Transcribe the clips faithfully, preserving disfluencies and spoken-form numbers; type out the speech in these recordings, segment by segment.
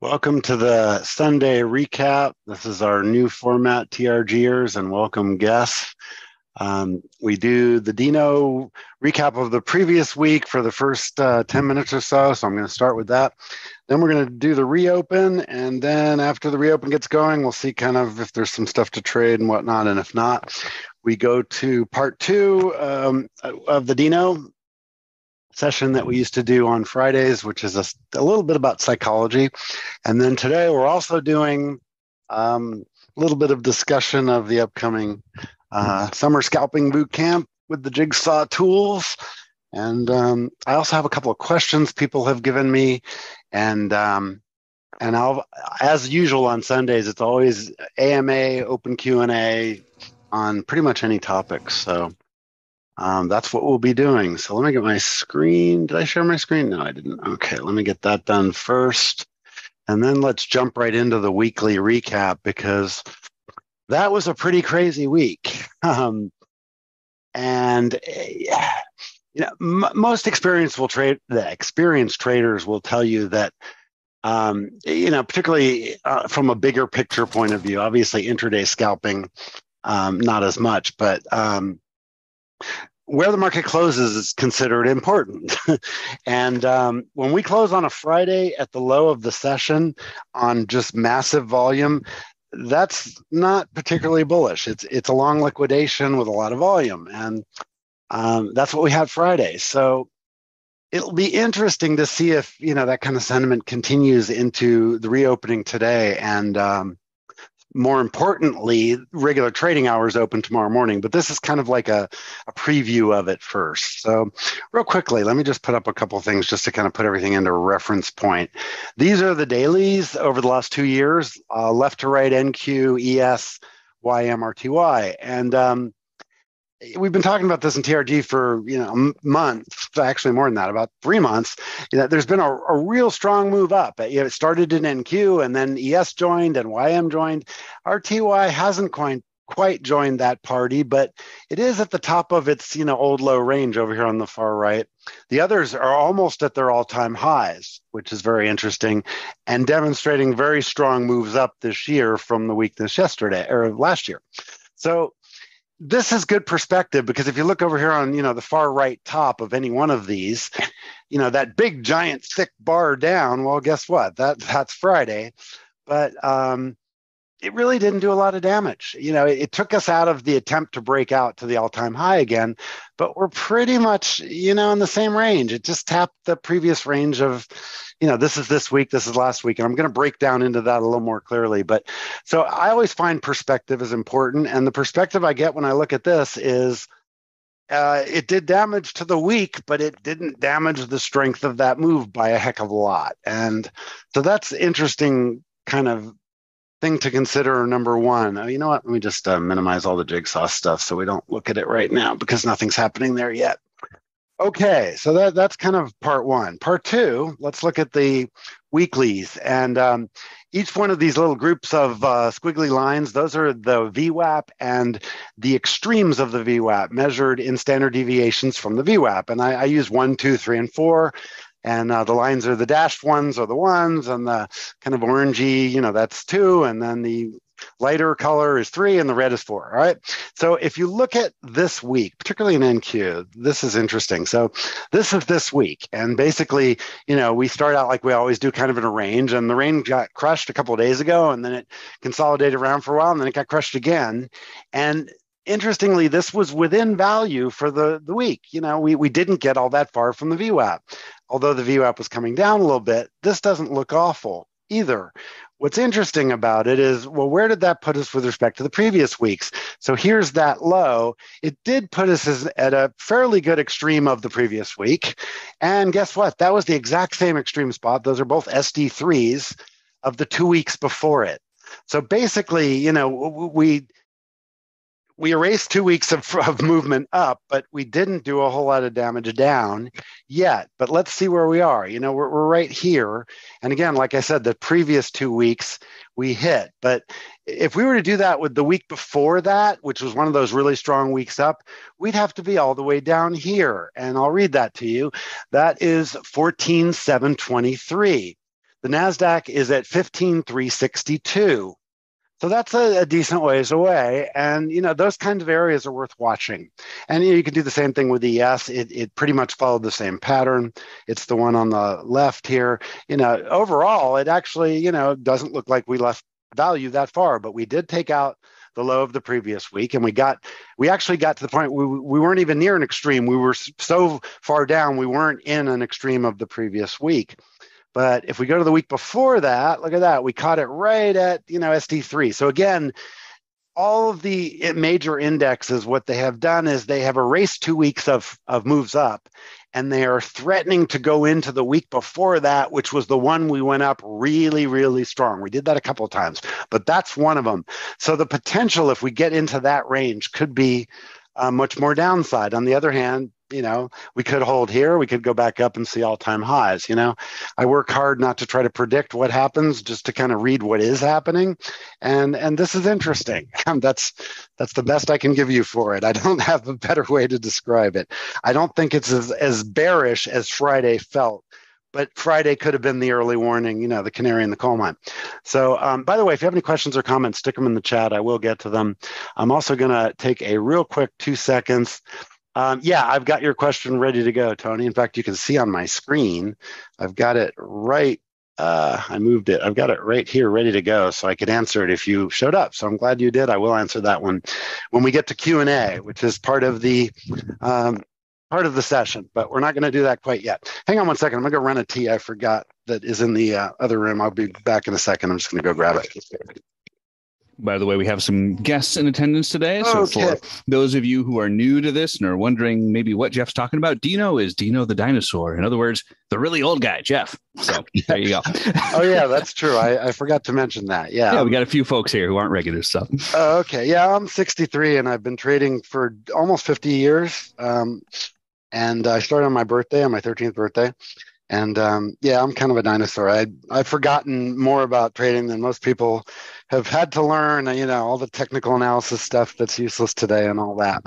Welcome to the Sunday recap. This is our new format, TRGers, and welcome guests. Um, we do the Dino recap of the previous week for the first uh, ten minutes or so, so I'm going to start with that. Then we're going to do the reopen, and then after the reopen gets going, we'll see kind of if there's some stuff to trade and whatnot, and if not, we go to part two um, of the Dino session that we used to do on Fridays, which is a, a little bit about psychology. And then today we're also doing um, a little bit of discussion of the upcoming uh, summer scalping boot camp with the Jigsaw tools. And um, I also have a couple of questions people have given me. And um, and I'll, as usual on Sundays, it's always A M A, open Q and A on pretty much any topic. So Um, that's what we'll be doing. So let me get my screen. Did I share my screen? No, I didn't. Okay, let me get that done first. And then let's jump right into the weekly recap, because that was a pretty crazy week. Um, and uh, you know, m most experienced will trade, the experienced traders will tell you that, um, you know, particularly uh, from a bigger picture point of view, obviously intraday scalping, um, not as much, but um, where the market closes is considered important. And um, when we close on a Friday at the low of the session on just massive volume, that's not particularly bullish. It's, it's a long liquidation with a lot of volume. And um, that's what we had Friday. So it'll be interesting to see if, you know, that kind of sentiment continues into the reopening today. And um, more importantly, regular trading hours open tomorrow morning, but this is kind of like a, a preview of it first. So real quickly, let me just put up a couple of things just to kind of put everything into reference point. These are the dailies over the last two years, uh, left to right, N Q, E S, Y M, R T Y. And um, we've been talking about this in T R G for, you know, months, actually more than that, about three months. You know, there's been a, a real strong move up. You know, it started in N Q, and then E S joined, and Y M joined. R T Y hasn't quite quite joined that party, but it is at the top of its, you know, old low range over here on the far right. The others are almost at their all-time highs, which is very interesting, and demonstrating very strong moves up this year from the weakness yesterday or last year. So this is good perspective, because if you look over here on, you know, the far right top of any one of these, you know, that big giant thick bar down, well, guess what? That that's Friday. But um, it really didn't do a lot of damage. You know, it, it took us out of the attempt to break out to the all-time high again, but we're pretty much, you know, in the same range. It just tapped the previous range of, you know, this is this week, this is last week, and I'm going to break down into that a little more clearly. But so I always find perspective is important, and the perspective I get when I look at this is uh, it did damage to the week, but it didn't damage the strength of that move by a heck of a lot. And so that's interesting kind of thing to consider, number one. Oh, you know what? Let me just uh, minimize all the Jigsaw stuff so we don't look at it right now, because nothing's happening there yet. Okay, so that, that's kind of part one. Part two, let's look at the weeklies. And um, each one of these little groups of uh, squiggly lines, those are the V WAP and the extremes of the V WAP measured in standard deviations from the V WAP. And I, I use one, two, three, and four. And uh, the lines are the dashed ones or the ones, and the kind of orangey, you know, that's two. And then the lighter color is three, and the red is four. All right. So if you look at this week, particularly in N Q, this is interesting. So this is this week. And basically, you know, we start out like we always do, kind of in a range. And the range got crushed a couple of days ago, and then it consolidated around for a while, and then it got crushed again. And interestingly, this was within value for the, the week. You know, we, we didn't get all that far from the V WAP. Although the V WAP was coming down a little bit, this doesn't look awful either. What's interesting about it is, well, where did that put us with respect to the previous weeks? So here's that low. It did put us as, at a fairly good extreme of the previous week. And guess what? That was the exact same extreme spot. Those are both S D threes of the two weeks before it. So basically, you know, we... We erased two weeks of, of movement up, but we didn't do a whole lot of damage down yet. But let's see where we are. You know, we're, we're right here. And again, like I said, the previous two weeks we hit. But if we were to do that with the week before that, which was one of those really strong weeks up, we'd have to be all the way down here. And I'll read that to you. That is fourteen seven twenty-three. The NASDAQ is at fifteen three sixty-two. So that's a, a decent ways away. And, you know, those kinds of areas are worth watching. And you know, you can do the same thing with E S. It, it pretty much followed the same pattern. It's the one on the left here. You know, overall, it actually, you know, doesn't look like we left value that far, but we did take out the low of the previous week. And we got, we actually got to the point we, we weren't even near an extreme. We were so far down, we weren't in an extreme of the previous week. But if we go to the week before that, look at that, we caught it right at, you know, S T three. So again, all of the major indexes, what they have done is they have erased two weeks of, of moves up, and they are threatening to go into the week before that, which was the one we went up really, really strong. We did that a couple of times, but that's one of them. So the potential, if we get into that range, could be uh, much more downside. On the other hand, you know, we could hold here, we could go back up and see all-time highs. You know, I work hard not to try to predict what happens, just to kind of read what is happening. And and this is interesting. That's that's the best I can give you for it. I don't have a better way to describe it. I don't think it's as, as bearish as Friday felt, but Friday could have been the early warning, you know, the canary in the coal mine. So um, by the way, if you have any questions or comments, stick them in the chat. I will get to them. I'm also going to take a real quick two seconds. Um, yeah, I've got your question ready to go, Tony. In fact, you can see on my screen, I've got it right, uh, I moved it. I've got it right here ready to go, so I could answer it if you showed up. So I'm glad you did. I will answer that one when we get to Q and A, which is part of the um, part of the session, but we're not going to do that quite yet. Hang on one second. I'm going to go run a tea I forgot that is in the uh, other room. I'll be back in a second. I'm just going to go grab it. By the way, we have some guests in attendance today. So okay. For those of you who are new to this and are wondering maybe what Jeff's talking about, Dino is Dino the dinosaur. In other words, the really old guy, Jeff. So there you go. Oh, yeah, that's true. I, I forgot to mention that. Yeah. Yeah, we got a few folks here who aren't regular stuff. So. Uh, okay. Yeah, I'm sixty-three and I've been trading for almost fifty years. Um, and I started on my birthday, on my thirteenth birthday. And um, yeah, I'm kind of a dinosaur. I, I've forgotten more about trading than most people have had to learn, you know, all the technical analysis stuff that's useless today and all that.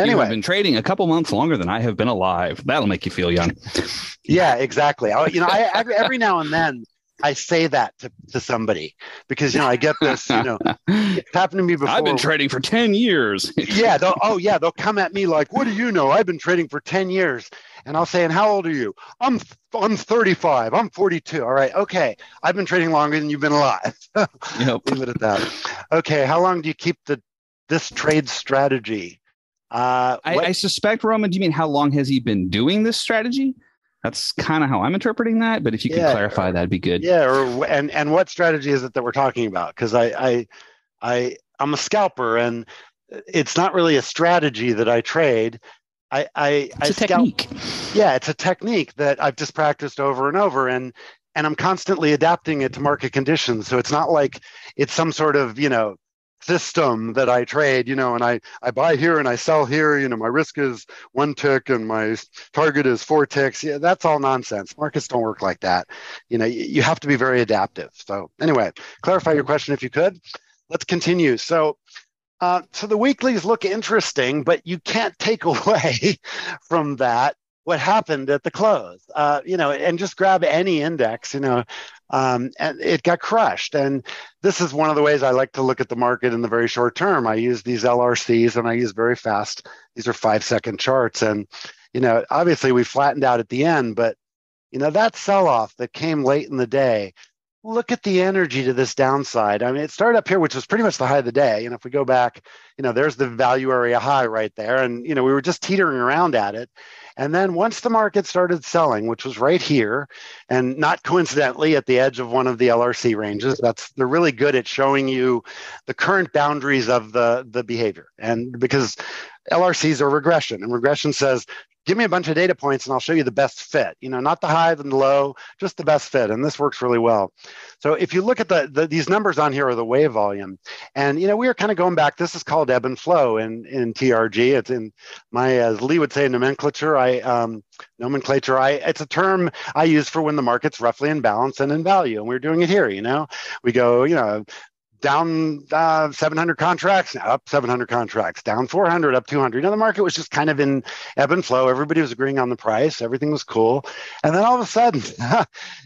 Anyway. You've been trading a couple months longer than I have been alive. That'll make you feel young. Yeah, exactly. I, you know, I, I, every now and then I say that to, to somebody because, you know, I get this, you know, it's happened to me before. I've been trading for ten years. Yeah. Oh, yeah. They'll come at me like, what do you know? I've been trading for ten years. And I'll say, and how old are you? I'm I'm thirty-five. I'm forty-two. All right. Okay. I've been trading longer than you've been alive. Yep. Leave it at that. Okay. How long do you keep the this trade strategy? Uh, I, I suspect, Roman, do you mean how long has he been doing this strategy? That's kind of how I'm interpreting that. But if you yeah, could clarify, or, that'd be good. Yeah. Or, and, and what strategy is it that we're talking about? Because I, I, I, I'm a scalper, and it's not really a strategy that I trade. I, I, it's I a scout, technique. Yeah, it's a technique that I've just practiced over and over, and and I'm constantly adapting it to market conditions. So it's not like it's some sort of, you know, system that I trade, you know, and I, I buy here and I sell here, you know, my risk is one tick and my target is four ticks. Yeah, that's all nonsense. Markets don't work like that. You know, you, you have to be very adaptive. So anyway, clarify your question if you could. Let's continue. So Uh, so the weeklies look interesting, but you can't take away from that what happened at the close. Uh, you know, and just grab any index, you know, um, and it got crushed. And this is one of the ways I like to look at the market in the very short term. I use these L R Cs and I use very fast. These are five-second charts. And, you know, obviously we flattened out at the end, but, you know, that sell-off that came late in the day, look at the energy to this downside. I mean, it started up here, which was pretty much the high of the day. And if we go back, you know, there's the value area high right there. And, you know, we were just teetering around at it. And then once the market started selling, which was right here, and not coincidentally at the edge of one of the L R C ranges, that's they're really good at showing you the current boundaries of the, the behavior. And because L R Cs are regression, and regression says, give me a bunch of data points and I'll show you the best fit, you know, not the high and the low, just the best fit. And this works really well. So if you look at the, the these numbers on here are the wave volume, and, you know, we are kind of going back. This is called ebb and flow in, in T R G. It's in my, as Lee would say, nomenclature. I um, nomenclature. I it's a term I use for when the market's roughly in balance and in value. And we're doing it here, you know, we go, you know, down uh, seven hundred contracts, up seven hundred contracts, down four hundred, up two hundred. You know, the market was just kind of in ebb and flow. Everybody was agreeing on the price. Everything was cool. And then all of a sudden,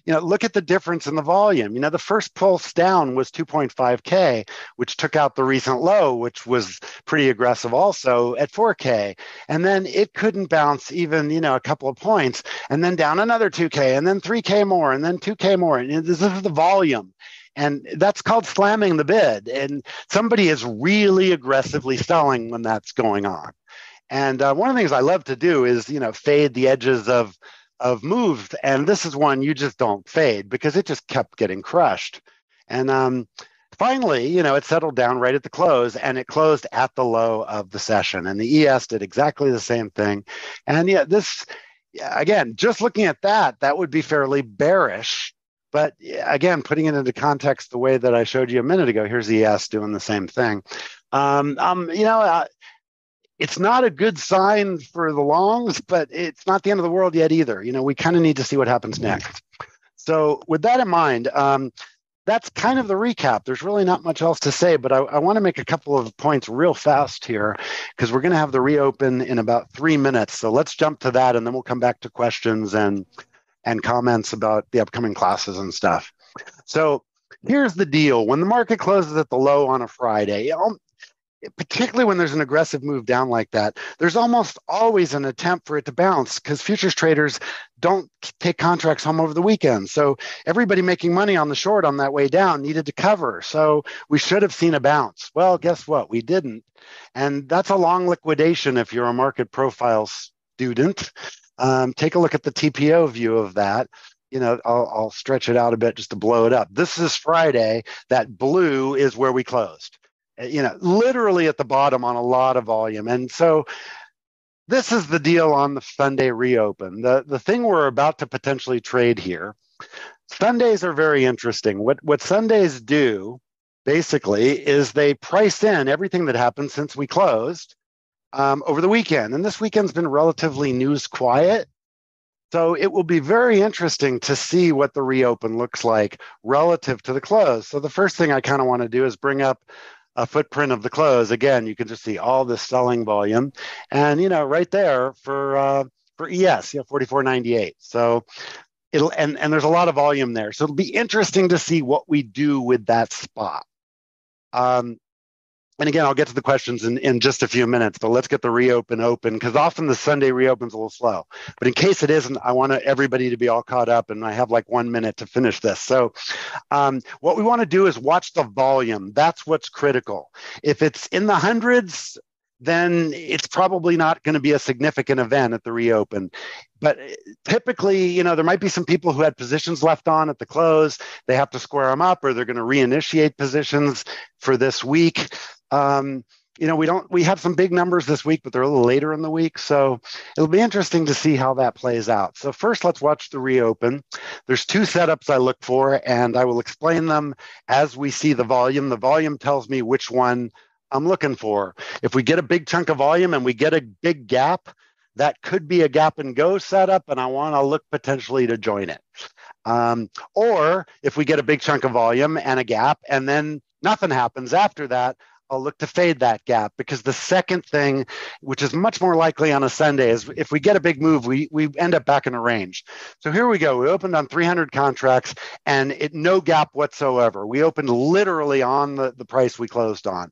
you know, look at the difference in the volume. You know, the first pulse down was two point five K, which took out the recent low, which was pretty aggressive also at four K. And then it couldn't bounce even, you know, a couple of points, and then down another two K, and then three K more, and then two K more. And this is the volume. And that's called slamming the bid. And somebody is really aggressively selling when that's going on. And uh, one of the things I love to do is, you know, fade the edges of, of moves. And this is one you just don't fade because it just kept getting crushed. And um, finally, you know, it settled down right at the close, and it closed at the low of the session. And the E S did exactly the same thing. And yeah, this, again, just looking at that, that would be fairly bearish. But again, putting it into context the way that I showed you a minute ago, here's the E S doing the same thing. Um, um, you know, uh, it's not a good sign for the longs, but it's not the end of the world yet either. You know, we kind of need to see what happens next. So with that in mind, um, that's kind of the recap. There's really not much else to say, but I, I want to make a couple of points real fast here because we're going to have the reopen in about three minutes. So let's jump to that, and then we'll come back to questions and and comments about the upcoming classes and stuff. So here's the deal. When the market closes at the low on a Friday, particularly when there's an aggressive move down like that, there's almost always an attempt for it to bounce because futures traders don't take contracts home over the weekend. So everybody making money on the short on that way down needed to cover. So we should have seen a bounce. Well, guess what? We didn't. And that's a long liquidation if you're a market profile student. Um, take a look at the T P O view of that. You know, I'll, I'll stretch it out a bit just to blow it up. This is Friday. That blue is where we closed, you know, literally at the bottom on a lot of volume. And so this is the deal on the Sunday reopen. The, the thing we're about to potentially trade here, Sundays are very interesting. What, what Sundays do basically is they price in everything that happened since we closed Um, over the weekend. And this weekend's been relatively news quiet. So it will be very interesting to see what the reopen looks like relative to the close. So the first thing I kind of want to do is bring up a footprint of the close. Again, you can just see all this selling volume. And, you know, right there for uh, for E S, you know, forty-four ninety-eight. So it'll, and, and there's a lot of volume there. So it'll be interesting to see what we do with that spot. Um, And again, I'll get to the questions in, in just a few minutes, but let's get the reopen open because often the Sunday reopens a little slow. But in case it isn't, I want everybody to be all caught up, and I have like one minute to finish this. So um, what we want to do is watch the volume. That's what's critical. If it's in the hundreds, then it's probably not going to be a significant event at the reopen. But typically, you know, there might be some people who had positions left on at the close. They have to square them up, or they're going to reinitiate positions for this week. Um, you know, we don't, we have some big numbers this week, but they're a little later in the week. So it'll be interesting to see how that plays out. So first, let's watch the reopen. There's two setups I look for, and I will explain them as we see the volume. The volume tells me which one I'm looking for. If we get a big chunk of volume and we get a big gap, that could be a gap and go setup, and I want to look potentially to join it. Um, or if we get a big chunk of volume and a gap, and then nothing happens after that, I'll look to fade that gap, because the second thing, which is much more likely on a Sunday, is if we get a big move, we, we end up back in a range. So here we go. We opened on three hundred contracts, and it no gap whatsoever. We opened literally on the, the price we closed on.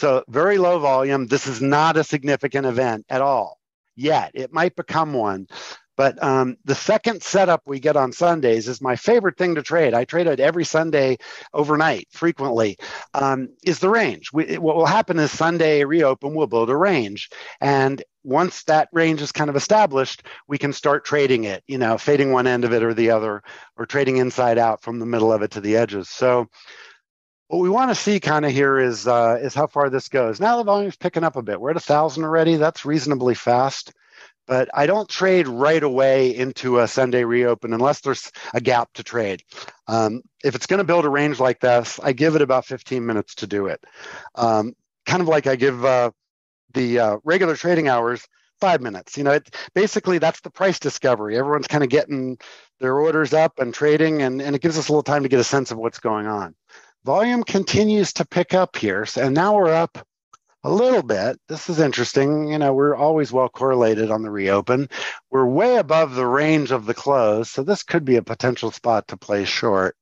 So very low volume. This is not a significant event at all yet. It might become one. But um, the second setup we get on Sundays is my favorite thing to trade. I trade it every Sunday overnight frequently, um, is the range. We, what will happen is Sunday reopen, we'll build a range. And once that range is kind of established, we can start trading it, you know, fading one end of it or the other, or trading inside out from the middle of it to the edges. So what we want to see kind of here is, uh, is how far this goes. Now the volume's picking up a bit. We're at one thousand already. That's reasonably fast. But I don't trade right away into a Sunday reopen unless there's a gap to trade. Um, if it's going to build a range like this, I give it about fifteen minutes to do it. Um, kind of like I give uh, the uh, regular trading hours five minutes. You know, it, basically that's the price discovery. Everyone's kind of getting their orders up and trading, and, and it gives us a little time to get a sense of what's going on. Volume continues to pick up here, and now we're up a little bit. This is interesting. You know, we're always well correlated on the reopen. We're way above the range of the close, so this could be a potential spot to play short.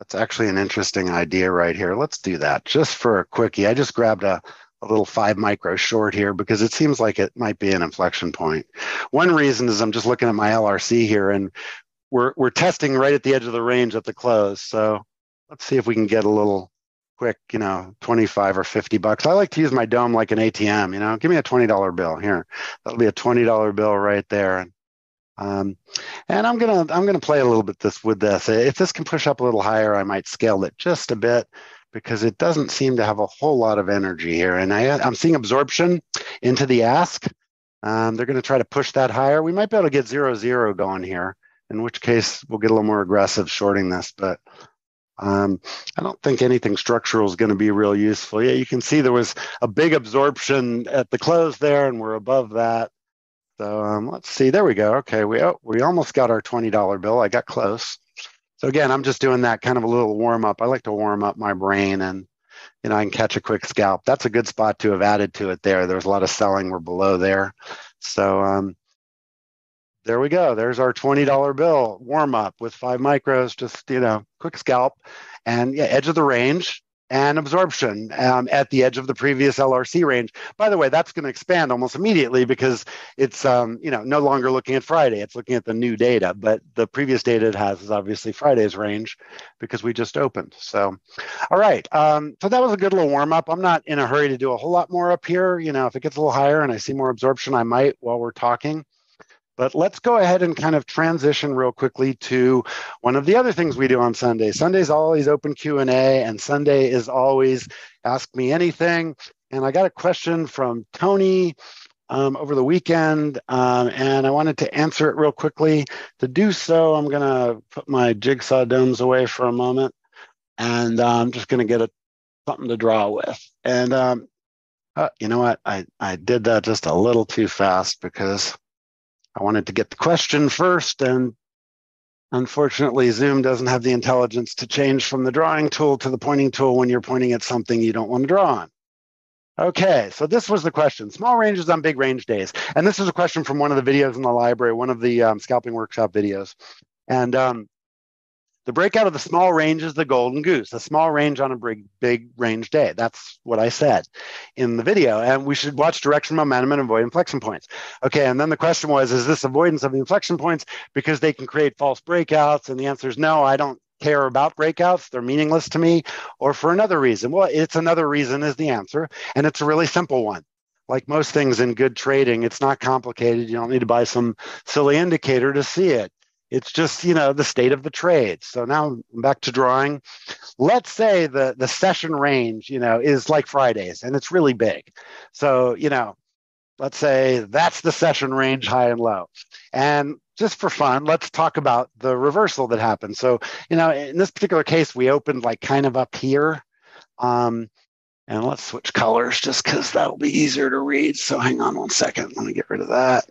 That's actually an interesting idea right here. Let's do that just for a quickie. I just grabbed a, a little five micro short here because it seems like it might be an inflection point. One reason is I'm just looking at my L R C here, and we're, we're testing right at the edge of the range at the close. So let's see if we can get a little quick, you know, twenty-five or fifty bucks. I like to use my dome like an A T M, you know, give me a twenty dollar bill here. That'll be a twenty dollar bill right there. Um, and I'm going to I'm going to play a little bit this with this. If this can push up a little higher, I might scale it just a bit because it doesn't seem to have a whole lot of energy here. And I, I'm seeing absorption into the ask. Um, they're going to try to push that higher. We might be able to get zero zero going here, in which case we'll get a little more aggressive shorting this. But um, I don't think anything structural is going to be real useful. Yeah, you can see there was a big absorption at the close there, and we're above that. So um, let's see, there we go. Okay, we, oh, we almost got our twenty dollar bill. I got close. So again, I'm just doing that kind of a little warm up. I like to warm up my brain, and you know, I can catch a quick scalp. That's a good spot to have added to it there. There's a lot of selling. We're below there. So um, there we go. There's our twenty dollar bill warm up with five micros, just, you know, quick scalp and yeah, edge of the range. And absorption um, at the edge of the previous L R C range. By the way, that's going to expand almost immediately because it's um, you know, no longer looking at Friday. It's looking at the new data, but the previous data it has is obviously Friday's range because we just opened. So, all right. Um, so that was a good little warm up. I'm not in a hurry to do a whole lot more up here. You know, if it gets a little higher and I see more absorption, I might while we're talking. But let's go ahead and kind of transition real quickly to one of the other things we do on Sunday. Sunday's always open Q and A, and Sunday is always ask me anything. And I got a question from Tony um, over the weekend, um, and I wanted to answer it real quickly. To do so, I'm going to put my Jigsaw domes away for a moment, and uh, I'm just going to get a, something to draw with. And um, uh, you know what? I, I did that just a little too fast because I wanted to get the question first, and unfortunately, Zoom doesn't have the intelligence to change from the drawing tool to the pointing tool when you're pointing at something you don't want to draw on. Okay, so this was the question. Small ranges on big range days. And this is a question from one of the videos in the library, one of the um, scalping workshop videos. And um, the breakout of the small range is the golden goose, a small range on a big, big range day. That's what I said in the video. And we should watch direction, momentum, and avoid inflection points. Okay, and then the question was, is this avoidance of the inflection points because they can create false breakouts? And the answer is no, I don't care about breakouts. They're meaningless to me, or for another reason. Well, it's another reason is the answer. And it's a really simple one. Like most things in good trading, it's not complicated. You don't need to buy some silly indicator to see it. It's just, you know, the state of the trade. So now I'm back to drawing. Let's say the, the session range, you know, is like Friday's and it's really big. So, you know, let's say that's the session range high and low. And just for fun, let's talk about the reversal that happened. So, you know, in this particular case, we opened like kind of up here. Um, and let's switch colors just because that'll be easier to read. So hang on one second. Let me get rid of that.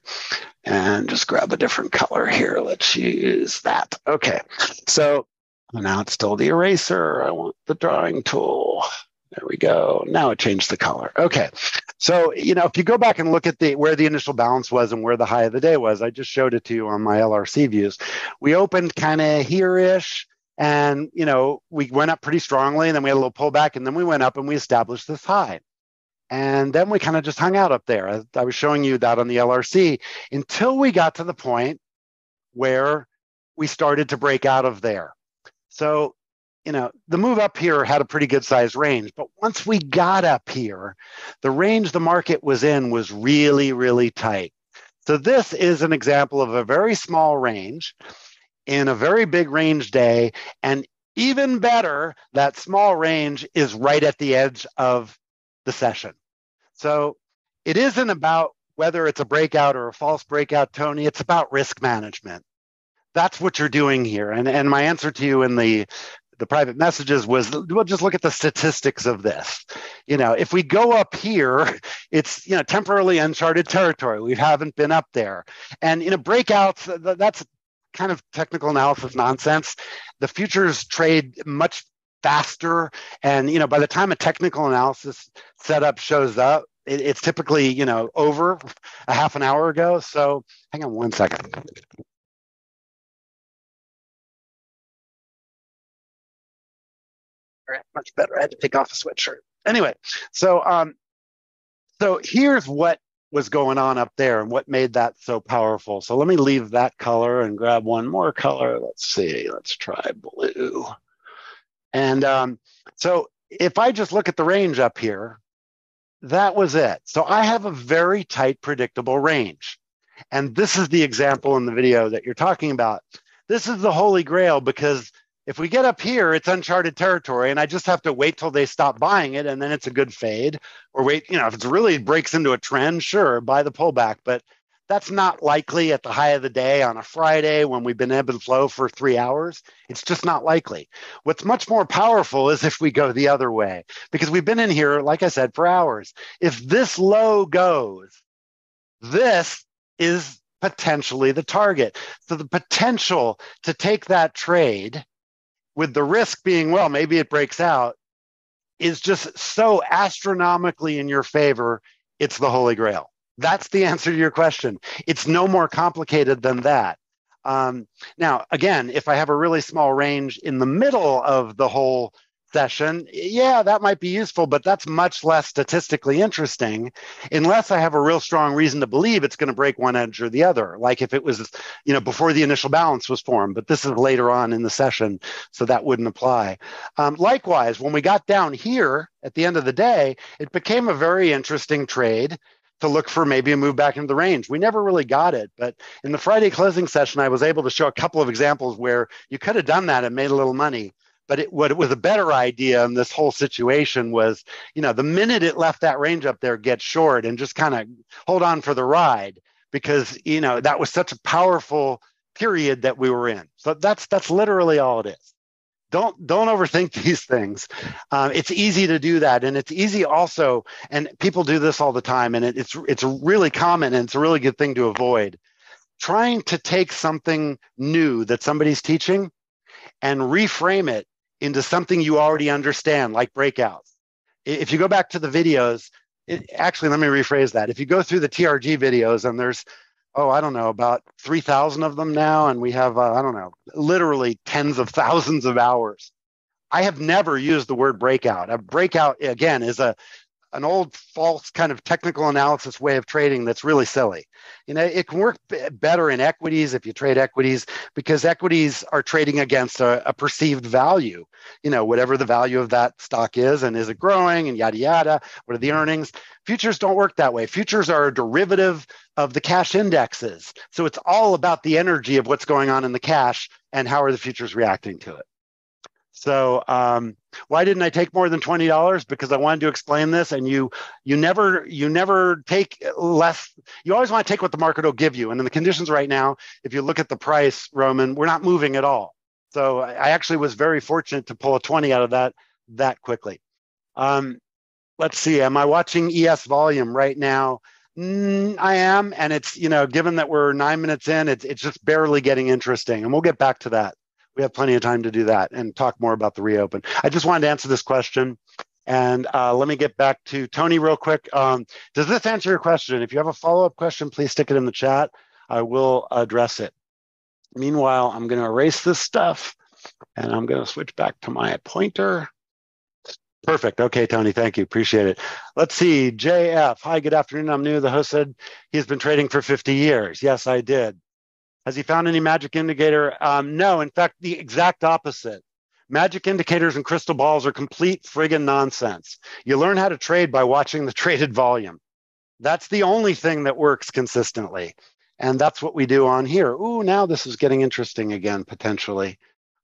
And just grab a different color here. Let's use that. Okay, so now it's still the eraser. I want the drawing tool. There we go. Now it changed the color. Okay, so you know, if you go back and look at the where the initial balance was and where the high of the day was, I just showed it to you on my L R C views. We opened kind of here-ish, and you know, we went up pretty strongly, and then we had a little pullback, and then we went up and we established this high. And then we kind of just hung out up there. I, I was showing you that on the L R C until we got to the point where we started to break out of there. So, you know, the move up here had a pretty good size range. But once we got up here, the range the market was in was really, really tight. So this is an example of a very small range in a very big range day. And even better, that small range is right at the edge of the session. So it isn't about whether it's a breakout or a false breakout, Tony. It's about risk management. That's what you're doing here. And, and my answer to you in the, the private messages was, we'll just look at the statistics of this. You know, if we go up here, it's, you know, temporarily uncharted territory. We haven't been up there. And in a breakout, that's kind of technical analysis nonsense. The futures trade much faster. And, you know, by the time a technical analysis setup shows up, it, it's typically, you know, over a half an hour ago. So hang on one second. All right, much better. I had to take off a sweatshirt. Anyway, so um, so here's what was going on up there and what made that so powerful. So let me leave that color and grab one more color. Let's see, let's try blue. And um, so if I just look at the range up here, that was it. So I have a very tight, predictable range. And this is the example in the video that you're talking about. This is the holy grail, because if we get up here, it's uncharted territory, and I just have to wait till they stop buying it, and then it's a good fade. Or wait, you know, if it really breaks into a trend, sure, buy the pullback. But that's not likely at the high of the day on a Friday when we've been ebb and flow for three hours. It's just not likely. What's much more powerful is if we go the other way, because we've been in here, like I said, for hours. If this low goes, this is potentially the target. So the potential to take that trade, with the risk being, well, maybe it breaks out, is just so astronomically in your favor, it's the holy grail. That's the answer to your question. It's no more complicated than that. Um, now, again, if I have a really small range in the middle of the whole session, yeah, that might be useful, but that's much less statistically interesting unless I have a real strong reason to believe it's going to break one edge or the other. Like if it was, you know, before the initial balance was formed, but this is later on in the session, so that wouldn't apply. Um, likewise, when we got down here at the end of the day, it became a very interesting trade to look for maybe a move back into the range. We never really got it, but in the Friday closing session, I was able to show a couple of examples where you could have done that and made a little money. But it, what it was a better idea in this whole situation was, you know, the minute it left that range up there, get short and just kind of hold on for the ride, because, you know, that was such a powerful period that we were in. So that's that's literally all it is. Don't don't overthink these things. Um, it's easy to do that, and it's easy also, and people do this all the time, and it, it's it's really common, and it's a really good thing to avoid. Trying to take something new that somebody's teaching and reframe it into something you already understand, like breakouts. If you go back to the videos, it, actually, let me rephrase that. If you go through the T R G videos, and there's, oh, I don't know, about three thousand of them now, and we have, uh, I don't know, literally tens of thousands of hours. I have never used the word breakout. A breakout, again, is a an old, false kind of technical analysis way of trading that's really silly. You know, it can work better in equities if you trade equities, because equities are trading against a, a perceived value, you know, whatever the value of that stock is, and is it growing, and yada, yada, what are the earnings? Futures don't work that way. Futures are a derivative of the cash indexes. So it's all about the energy of what's going on in the cash and how are the futures reacting to it. So um, why didn't I take more than twenty dollars? Because I wanted to explain this, and you you never you never take less. You always want to take what the market will give you. And in the conditions right now, if you look at the price, Roman, we're not moving at all. So I actually was very fortunate to pull a twenty out of that that quickly. Um, let's see. Am I watching E S volume right now? Mm, I am, and it's, you know, given that we're nine minutes in, it's it's just barely getting interesting, and we'll get back to that. We have plenty of time to do that and talk more about the reopen. I just wanted to answer this question. And uh, let me get back to Tony real quick. Um, does this answer your question? If you have a follow-up question, please stick it in the chat. I will address it. Meanwhile, I'm going to erase this stuff, and I'm going to switch back to my pointer. Perfect. Okay, Tony, thank you. Appreciate it. Let's see. J F, hi, good afternoon. I'm new. The host said he's been trading for fifty years. Yes, I did. Has he found any magic indicator? Um, no, in fact, the exact opposite. Magic indicators and crystal balls are complete friggin' nonsense. You learn how to trade by watching the traded volume. That's the only thing that works consistently. And that's what we do on here. Ooh, now this is getting interesting again, potentially.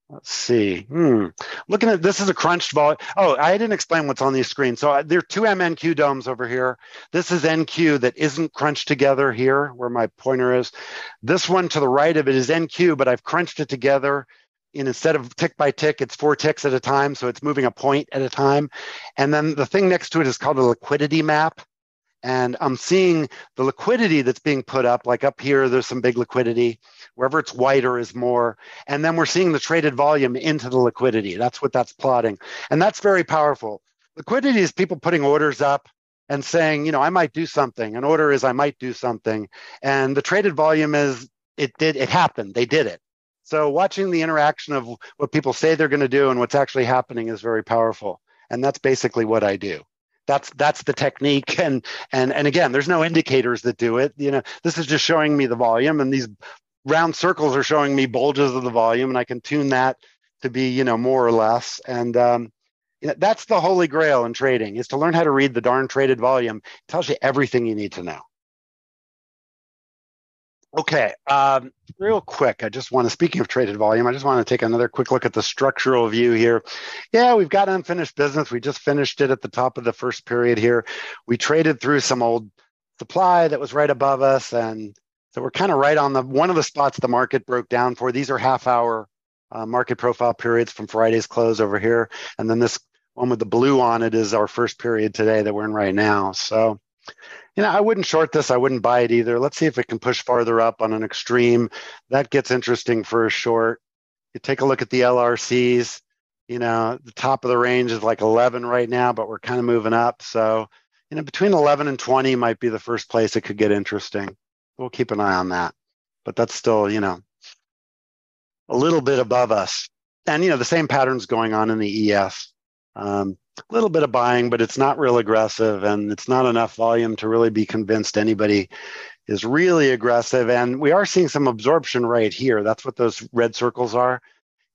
Let's see. Hmm. Looking at, this is a crunched volume. Oh, I didn't explain what's on these screens. So uh, there are two M N Q domes over here. This is N Q that isn't crunched together here, where my pointer is. This one to the right of it is N Q, but I've crunched it together. And instead of tick by tick, it's four ticks at a time. So it's moving a point at a time. And then the thing next to it is called a liquidity map. And I'm seeing the liquidity that's being put up, like up here, there's some big liquidity. Wherever it's wider is more. And then we're seeing the traded volume into the liquidity. That's what that's plotting. And that's very powerful. Liquidity is people putting orders up and saying, you know, I might do something. An order is I might do something. And the traded volume is it did, it happened, they did it. So watching the interaction of what people say they're going to do and what's actually happening is very powerful. And that's basically what I do. That's that's the technique, and and and again, there's no indicators that do it. You know, this is just showing me the volume, and these round circles are showing me bulges of the volume, and I can tune that to be, you know, more or less. And um, you know, that's the holy grail in trading, is to learn how to read the darn traded volume. It tells you everything you need to know. Okay, um, real quick, I just want to, speaking of traded volume, I just want to take another quick look at the structural view here. Yeah, we've got unfinished business. We just finished it at the top of the first period here. We traded through some old supply that was right above us. And so we're kind of right on the one of the spots the market broke down for. These are half hour uh, market profile periods from Friday's close over here. And then this one with the blue on it is our first period today that we're in right now. So, you know, I wouldn't short this. I wouldn't buy it either. Let's see if it can push farther up on an extreme. That gets interesting for a short. You take a look at the L R Cs. You know, the top of the range is like eleven right now, but we're kind of moving up. So, you know, between eleven and twenty might be the first place it could get interesting. We'll keep an eye on that. But that's still, you know, a little bit above us. And, you know, the same pattern's going on in the E S. Um, A little bit of buying, but it's not real aggressive, and it's not enough volume to really be convinced anybody is really aggressive. And we are seeing some absorption right here. That's what those red circles are.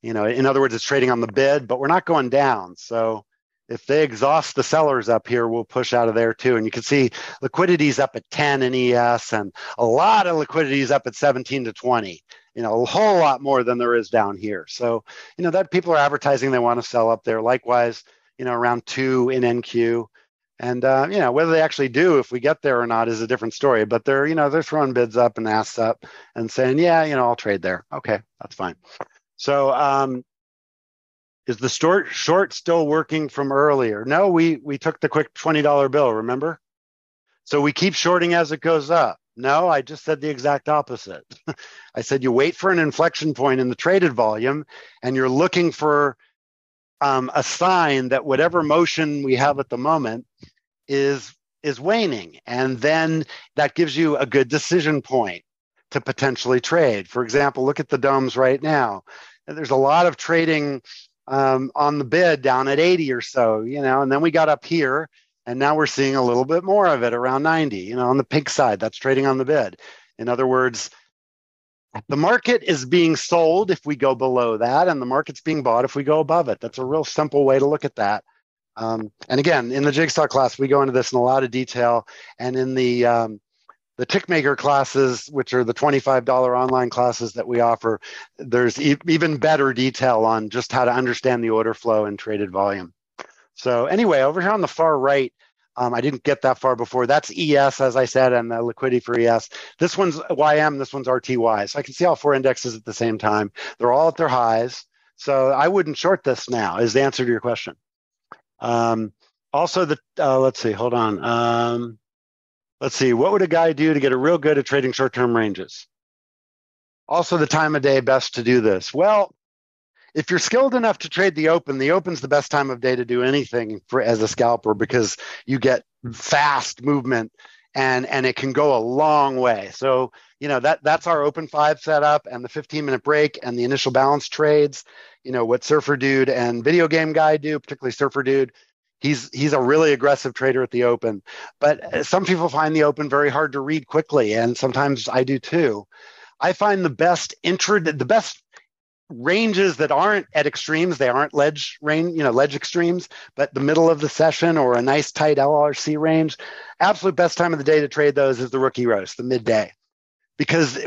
You know, in other words, it's trading on the bid, but we're not going down. So if they exhaust the sellers up here, we'll push out of there too. And you can see liquidity's up at ten in E S, and a lot of liquidity's up at seventeen to twenty. You know, a whole lot more than there is down here. So, you know, that people are advertising they want to sell up there. Likewise, you know, around two in N Q. And, uh, you know, whether they actually do, if we get there or not, is a different story. But they're, you know, they're throwing bids up and asks up and saying, yeah, you know, I'll trade there. Okay, that's fine. So um, is the short, short still working from earlier? No, we, we took the quick twenty dollar bill, remember? So we keep shorting as it goes up. No, I just said the exact opposite. I said you wait for an inflection point in the traded volume, and you're looking for Um, a sign that whatever motion we have at the moment is is waning. And then that gives you a good decision point to potentially trade. For example, look at the D O Ms right now. There's a lot of trading um, on the bid down at eighty or so, you know, and then we got up here and now we're seeing a little bit more of it around ninety, you know, on the pink side, that's trading on the bid. In other words, the market is being sold if we go below that, and the market's being bought if we go above it. That's a real simple way to look at that. Um, and again, in the Jigsaw class, we go into this in a lot of detail. And in the um, the tick maker classes, which are the twenty-five dollar online classes that we offer, there's e even better detail on just how to understand the order flow and traded volume. So anyway, over here on the far right, Um, I didn't get that far before. That's E S, as I said, and the liquidity for E S. This one's Y M, this one's R T Y. So I can see all four indexes at the same time. They're all at their highs. So I wouldn't short this now, is the answer to your question. Um, also, the uh, let's see, hold on. Um, let's see, what would a guy do to get a real good at trading short-term ranges? Also, the time of day best to do this. Well, if you're skilled enough to trade the open, the open's the best time of day to do anything for, as a scalper, because you get fast movement and, and it can go a long way. So, you know, that that's our open five setup, and the fifteen minute break and the initial balance trades, you know, what Surfer Dude and Video Game Guy do, particularly Surfer Dude. He's, he's a really aggressive trader at the open, but some people find the open very hard to read quickly. And sometimes I do too. I find the best intra, the best, ranges that aren't at extremes, they aren't ledge range, you know, ledge extremes, but the middle of the session or a nice tight L R C range, absolute best time of the day to trade those is the rookie roast, the midday. Because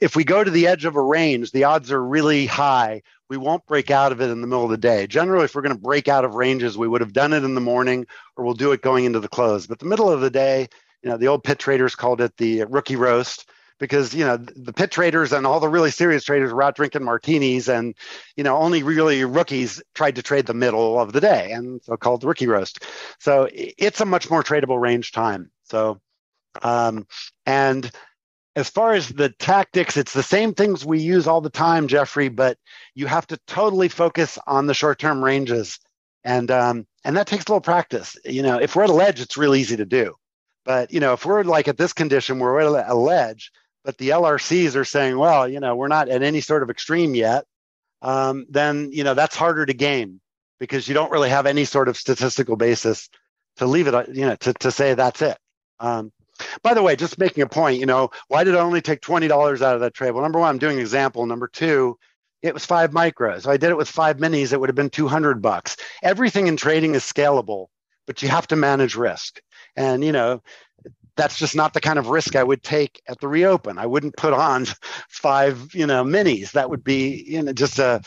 if we go to the edge of a range, the odds are really high. We won't break out of it in the middle of the day. Generally, if we're going to break out of ranges, we would have done it in the morning, or we'll do it going into the close. But the middle of the day, you know, the old pit traders called it the rookie roast. Because, you know, the pit traders and all the really serious traders were out drinking martinis, and, you know, only really rookies tried to trade the middle of the day, and so-called rookie roast. So it's a much more tradable range time. So, um, and as far as the tactics, it's the same things we use all the time, Jeffrey, but you have to totally focus on the short-term ranges. And um, and that takes a little practice. You know, if we're at a ledge, it's real easy to do. But, you know, if we're like at this condition, we're at a ledge, but the L R Cs are saying, well, you know, we're not at any sort of extreme yet, um, then, you know, that's harder to game because you don't really have any sort of statistical basis to leave it, you know, to, to say that's it. Um, by the way, just making a point, you know, why did I only take twenty dollars out of that trade? Well, number one, I'm doing an example. Number two, it was five micros. So I did it with five minis. It would have been two hundred bucks. Everything in trading is scalable, but you have to manage risk. And, you know, that's just not the kind of risk I would take at the reopen. I wouldn't put on five, you know, minis. That would be, you know, just a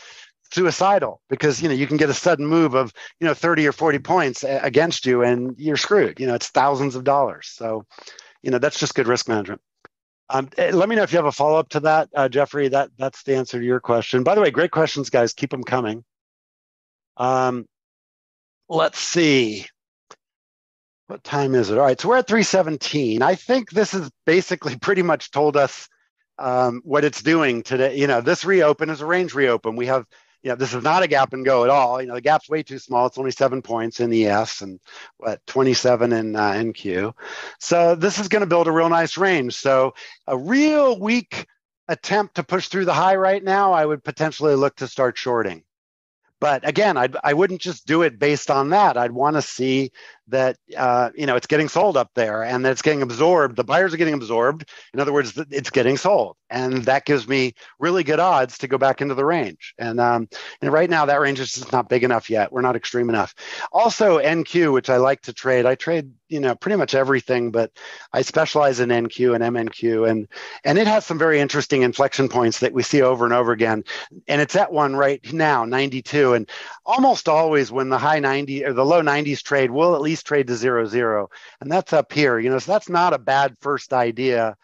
suicidal because, you know, you can get a sudden move of, you know, thirty or forty points against you and you're screwed. You know, it's thousands of dollars. So, you know, that's just good risk management. Um, let me know if you have a follow-up to that, uh, Jeffrey. That that's the answer to your question. By the way, great questions, guys. Keep them coming. Um, let's see. What time is it? All right, so we're at three seventeen. I think this has basically pretty much told us um, what it's doing today. You know, this reopen is a range reopen. We have, you know, this is not a gap and go at all. You know, the gap's way too small. It's only seven points in E S and what, twenty-seven in uh, N Q. So this is going to build a real nice range. So a real weak attempt to push through the high right now, I would potentially look to start shorting. But again, I'd, I wouldn't just do it based on that. I'd want to see that, uh, you know, it's getting sold up there and that it's getting absorbed. The buyers are getting absorbed. In other words, it's getting sold. And that gives me really good odds to go back into the range. And, um, and right now, that range is just not big enough yet. We're not extreme enough. Also, N Q, which I like to trade. I trade, you know, pretty much everything, but I specialize in N Q and M N Q. And, and it has some very interesting inflection points that we see over and over again. And it's at one right now, ninety-two. And almost always when the high ninety or the low nineties trade, we'll at least trade to zero zero, and that's up here. You know, so that's not a bad first idea.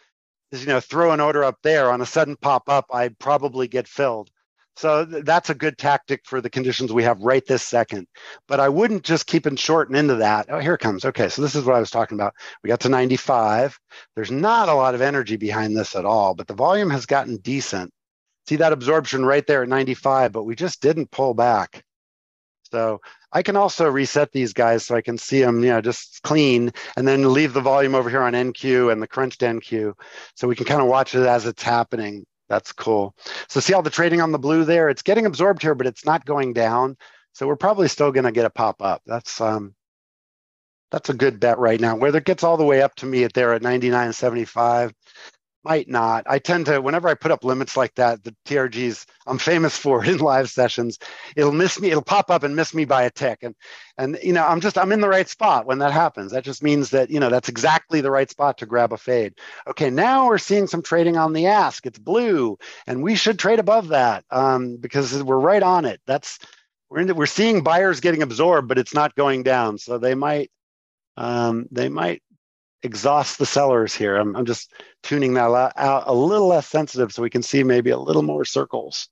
Is, you know, throw an order up there on a sudden pop up, I'd probably get filled. So th that's a good tactic for the conditions we have right this second. But I wouldn't just keep it short and into that. Oh, here it comes. Okay, so this is what I was talking about. We got to ninety-five. There's not a lot of energy behind this at all, but the volume has gotten decent. See that absorption right there at ninety-five, but we just didn't pull back. So I can also reset these guys so I can see them, you know, just clean, and then leave the volume over here on N Q and the crunched N Q. So we can kind of watch it as it's happening. That's cool. So see all the trading on the blue there? It's getting absorbed here, but it's not going down. So we're probably still going to get a pop up. That's um, that's a good bet right now. Whether it gets all the way up to me at there at ninety-nine seventy-five. Might not. I tend to, whenever I put up limits like that, the T R Gs, I'm famous for it in live sessions. It'll miss me. It'll pop up and miss me by a tick. And, and you know, I'm just, I'm in the right spot when that happens. That just means that, you know, that's exactly the right spot to grab a fade. Okay, now we're seeing some trading on the ask. It's blue, and we should trade above that um, because we're right on it. That's, we're into, we're seeing buyers getting absorbed, but it's not going down. So they might, um, they might exhaust the sellers here. I'm, I'm just tuning that out a little less sensitive so we can see maybe a little more circles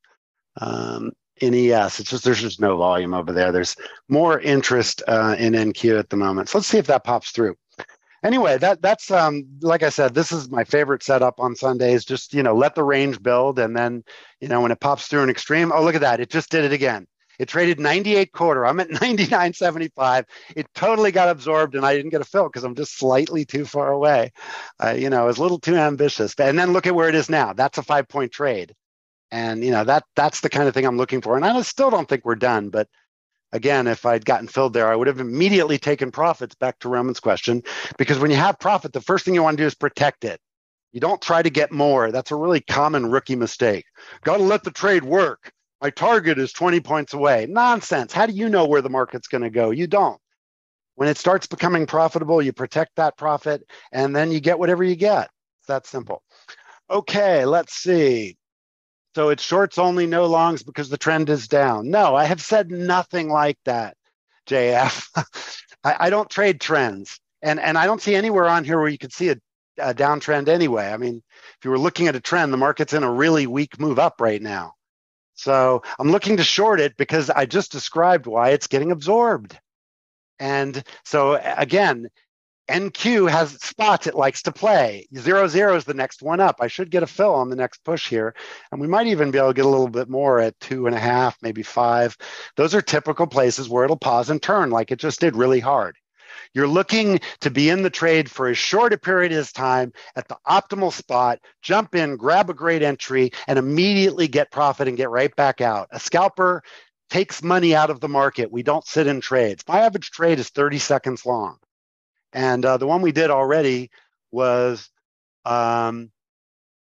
um, in E S. It's just, there's just no volume over there. There's more interest uh, in N Q at the moment. So let's see if that pops through. Anyway, that that's, um, like I said, this is my favorite setup on Sundays. Just, you know, let the range build. And then, you know, when it pops through an extreme, oh, look at that. It just did it again. It traded ninety-eight quarter. I'm at ninety-nine seventy-five. It totally got absorbed, and I didn't get a fill because I'm just slightly too far away. Uh, you know, I was a little too ambitious. And then look at where it is now. That's a five-point trade. And, you know, that that's the kind of thing I'm looking for. And I still don't think we're done. But, again, if I'd gotten filled there, I would have immediately taken profits, back to Roman's question, because when you have profit, the first thing you want to do is protect it. You don't try to get more. That's a really common rookie mistake. Got to let the trade work. My target is twenty points away. Nonsense. How do you know where the market's going to go? You don't. When it starts becoming profitable, you protect that profit, and then you get whatever you get. It's that simple. Okay, let's see. So it's shorts only, no longs because the trend is down. No, I have said nothing like that, J F. I, I don't trade trends, and, and I don't see anywhere on here where you could see a, a downtrend anyway. I mean, if you were looking at a trend, the market's in a really weak move up right now. So I'm looking to short it because I just described why it's getting absorbed. And so again, N Q has spots it likes to play. Zero zero is the next one up. I should get a fill on the next push here. And we might even be able to get a little bit more at two and a half, maybe five. Those are typical places where it'll pause and turn like it just did really hard. You're looking to be in the trade for as short a period as time at the optimal spot, jump in, grab a great entry, and immediately get profit and get right back out. A scalper takes money out of the market. We don't sit in trades. My average trade is thirty seconds long. And uh, the one we did already was um,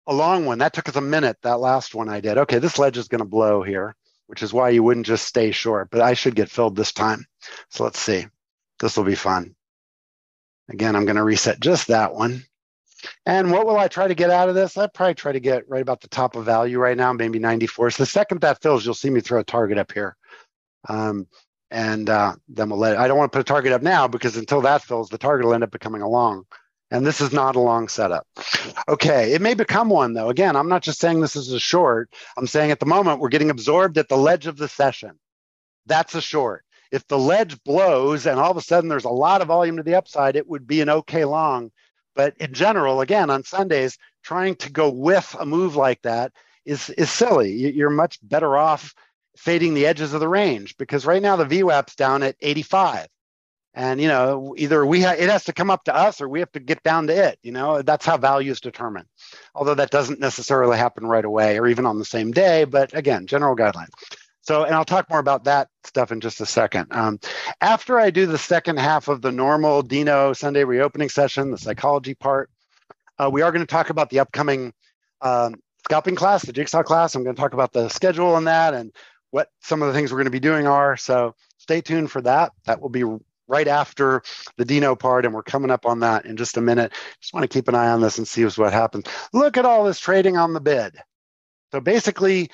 a long one. That took us a minute, that last one I did. Okay, this ledge is going to blow here, which is why you wouldn't just stay short. But I should get filled this time. So let's see. This will be fun. Again, I'm going to reset just that one. And what will I try to get out of this? I'd probably try to get right about the top of value right now, maybe ninety-four. So the second that fills, you'll see me throw a target up here. Um, and uh, then we'll let it. I don't want to put a target up now because until that fills, the target will end up becoming a long. And this is not a long setup. Okay, it may become one though. Again, I'm not just saying this is a short. I'm saying at the moment, we're getting absorbed at the ledge of the session. That's a short. If the ledge blows and all of a sudden there's a lot of volume to the upside, it would be an okay long. But in general, again, on Sundays, trying to go with a move like that is, is silly. You're much better off fading the edges of the range because right now the V WAP's down at eighty-five. And, you know, either we ha it has to come up to us or we have to get down to it. You know, that's how value is determined, although that doesn't necessarily happen right away or even on the same day. But again, general guidelines. So, and I'll talk more about that stuff in just a second. Um, after I do the second half of the normal Dino Sunday reopening session, the psychology part, uh, we are going to talk about the upcoming um, scalping class, the Jigsaw class. I'm going to talk about the schedule on that and what some of the things we're going to be doing are. So stay tuned for that. That will be right after the Dino part, and we're coming up on that in just a minute. Just want to keep an eye on this and see what happens. Look at all this trading on the bid. So basically,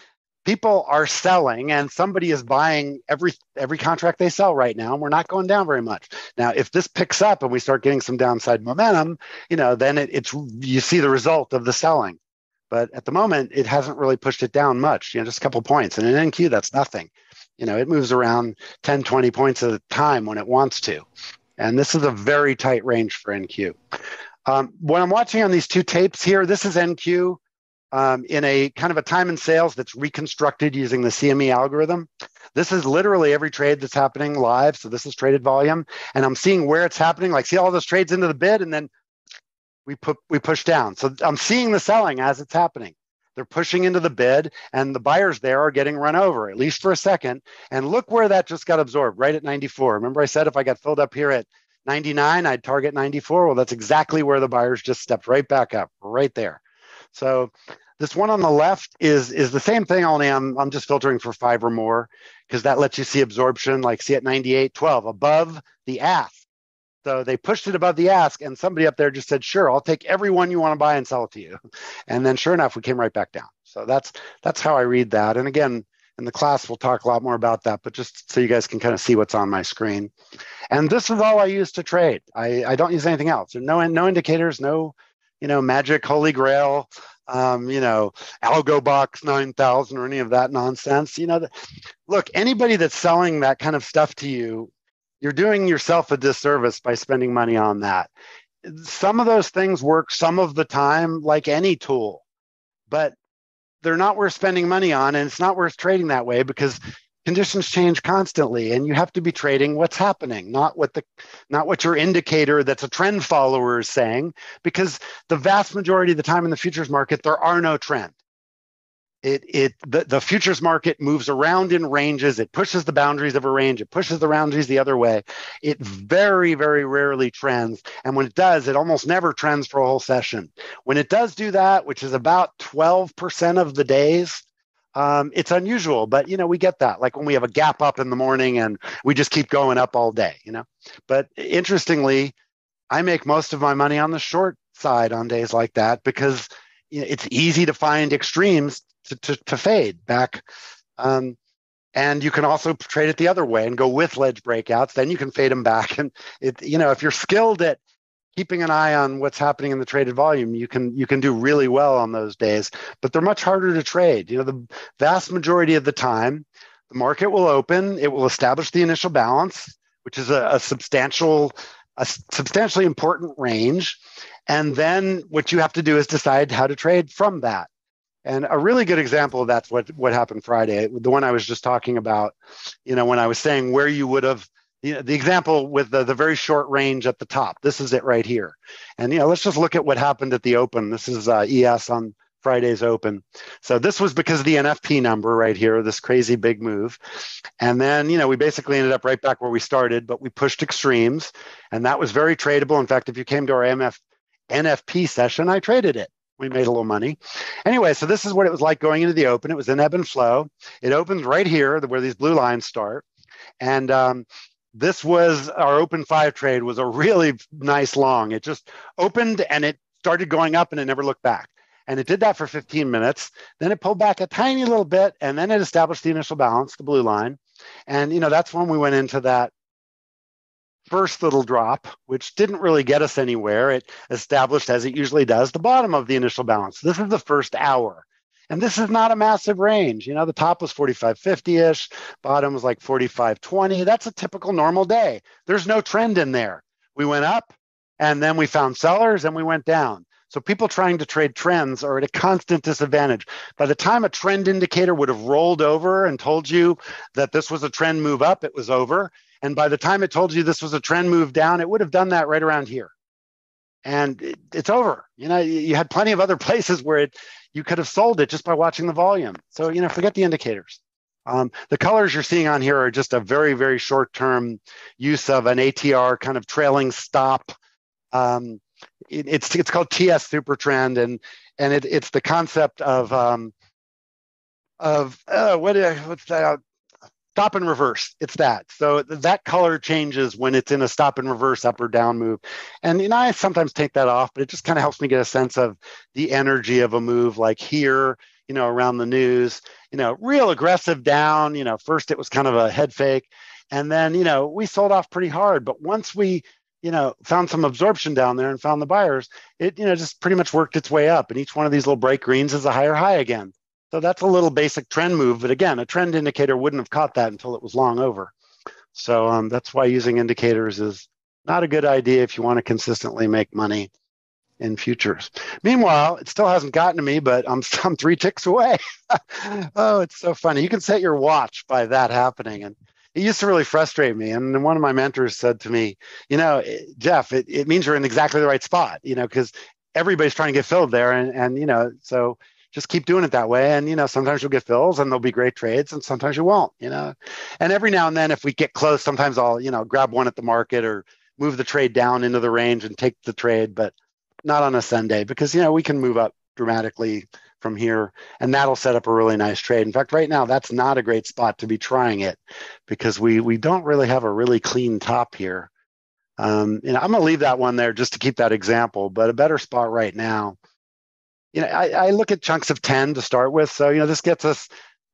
people are selling and somebody is buying every every contract they sell right now, and we're not going down very much. Now, if this picks up and we start getting some downside momentum, you know, then it, it's you see the result of the selling. But at the moment, it hasn't really pushed it down much, you know, just a couple points. And in N Q, that's nothing. You know, it moves around ten, twenty points at a time when it wants to. And this is a very tight range for N Q. Um, when I'm watching on these two tapes here, this is N Q. Um, in a kind of a time and sales that's reconstructed using the C M E algorithm. This is literally every trade that's happening live. So this is traded volume. And I'm seeing where it's happening. Like, see all those trades into the bid, and then we, put, we push down. So I'm seeing the selling as it's happening. They're pushing into the bid, and the buyers there are getting run over, at least for a second. And look where that just got absorbed, right at ninety-four. Remember I said if I got filled up here at ninety-nine, I'd target ninety-four. Well, that's exactly where the buyers just stepped right back up, right there. So this one on the left is, is the same thing, only I'm, I'm just filtering for five or more because that lets you see absorption, like see at ninety-eight twelve, above the ask. So they pushed it above the ask, and somebody up there just said, sure, I'll take every one you want to buy and sell it to you. And then sure enough, we came right back down. So that's, that's how I read that. And again, in the class, we'll talk a lot more about that, but just so you guys can kind of see what's on my screen. And this is all I use to trade. I, I don't use anything else. No, no indicators, no, you know, magic, holy grail, um, you know, algo box nine thousand or any of that nonsense. You know, the, look, anybody that's selling that kind of stuff to you, you're doing yourself a disservice by spending money on that. Some of those things work some of the time, like any tool, but they're not worth spending money on, and it's not worth trading that way because conditions change constantly, and you have to be trading what's happening, not what the not what your indicator that's a trend follower is saying, because the vast majority of the time in the futures market, there are no trends. It, it, the, the futures market moves around in ranges. It pushes the boundaries of a range. It pushes the boundaries the other way. It very, very rarely trends. And when it does, it almost never trends for a whole session. When it does do that, which is about twelve percent of the days, Um, it's unusual, but, you know, we get that. Like when we have a gap up in the morning and we just keep going up all day, you know. But interestingly, I make most of my money on the short side on days like that because it's easy to find extremes to, to, to fade back. Um, and you can also trade it the other way and go with ledge breakouts. Then you can fade them back. And, it, you know, if you're skilled at keeping an eye on what's happening in the traded volume, you can you can do really well on those days, but they're much harder to trade. You know, the vast majority of the time, the market will open, it will establish the initial balance, which is a, a substantial a substantially important range. And then what you have to do is decide how to trade from that. And a really good example of that's what, what happened Friday, the one I was just talking about, you know, when I was saying where you would have, you know, the example with the, the very short range at the top, this is it right here. And, you know, let's just look at what happened at the open. This is uh, E S on Friday's open. So this was because of the N F P number right here, this crazy big move. And then, you know, we basically ended up right back where we started, but we pushed extremes. And that was very tradable. In fact, if you came to our M F, N F P session, I traded it. We made a little money. Anyway, so this is what it was like going into the open. It was an ebb and flow. It opens right here where these blue lines start. And um, this was our open five trade, was a really nice long. It just opened and it started going up and it never looked back. And it did that for fifteen minutes. Then it pulled back a tiny little bit and then it established the initial balance, the blue line. And, you know, that's when we went into that first little drop, which didn't really get us anywhere. It established, as it usually does, the bottom of the initial balance. This is the first hour. And this is not a massive range. You know, the top was forty-five fifty-ish, bottom was like forty-five twenty. That's a typical normal day. There's no trend in there. We went up and then we found sellers and we went down. So people trying to trade trends are at a constant disadvantage. By the time a trend indicator would have rolled over and told you that this was a trend move up, it was over. And by the time it told you this was a trend move down, it would have done that right around here. And it, it's over. You know, you had plenty of other places where it, you could have sold it just by watching the volume. So, you know, forget the indicators. Um, the colors you're seeing on here are just a very, very short-term use of an A T R kind of trailing stop. Um, it, it's it's called T S Super Trend, and and it, it's the concept of um, of uh, what what's that? Stop and reverse, it's that. So that color changes when it's in a stop and reverse up or down move. And you know, I sometimes take that off, but it just kind of helps me get a sense of the energy of a move like here, you know, around the news, you know, real aggressive down, you know, first it was kind of a head fake. And then, you know, we sold off pretty hard. But once we, you know, found some absorption down there and found the buyers, it, you know, just pretty much worked its way up. And each one of these little bright greens is a higher high again. So that's a little basic trend move, but again, a trend indicator wouldn't have caught that until it was long over. So um, that's why using indicators is not a good idea if you want to consistently make money in futures. Meanwhile, it still hasn't gotten to me, but I'm, I'm three ticks away. Oh, it's so funny. You can set your watch by that happening. And it used to really frustrate me. And one of my mentors said to me, you know, Jeff, it, it means you're in exactly the right spot, you know, because everybody's trying to get filled there. And, and you know, so... just keep doing it that way. And, you know, sometimes you'll get fills and there'll be great trades and sometimes you won't, you know. And every now and then, if we get close, sometimes I'll, you know, grab one at the market or move the trade down into the range and take the trade, but not on a Sunday because, you know, we can move up dramatically from here and that'll set up a really nice trade. In fact, right now, that's not a great spot to be trying it because we, we don't really have a really clean top here. Um, you know, I'm going to leave that one there just to keep that example, but a better spot right now. You know, I, I look at chunks of ten to start with. So, you know, this gets us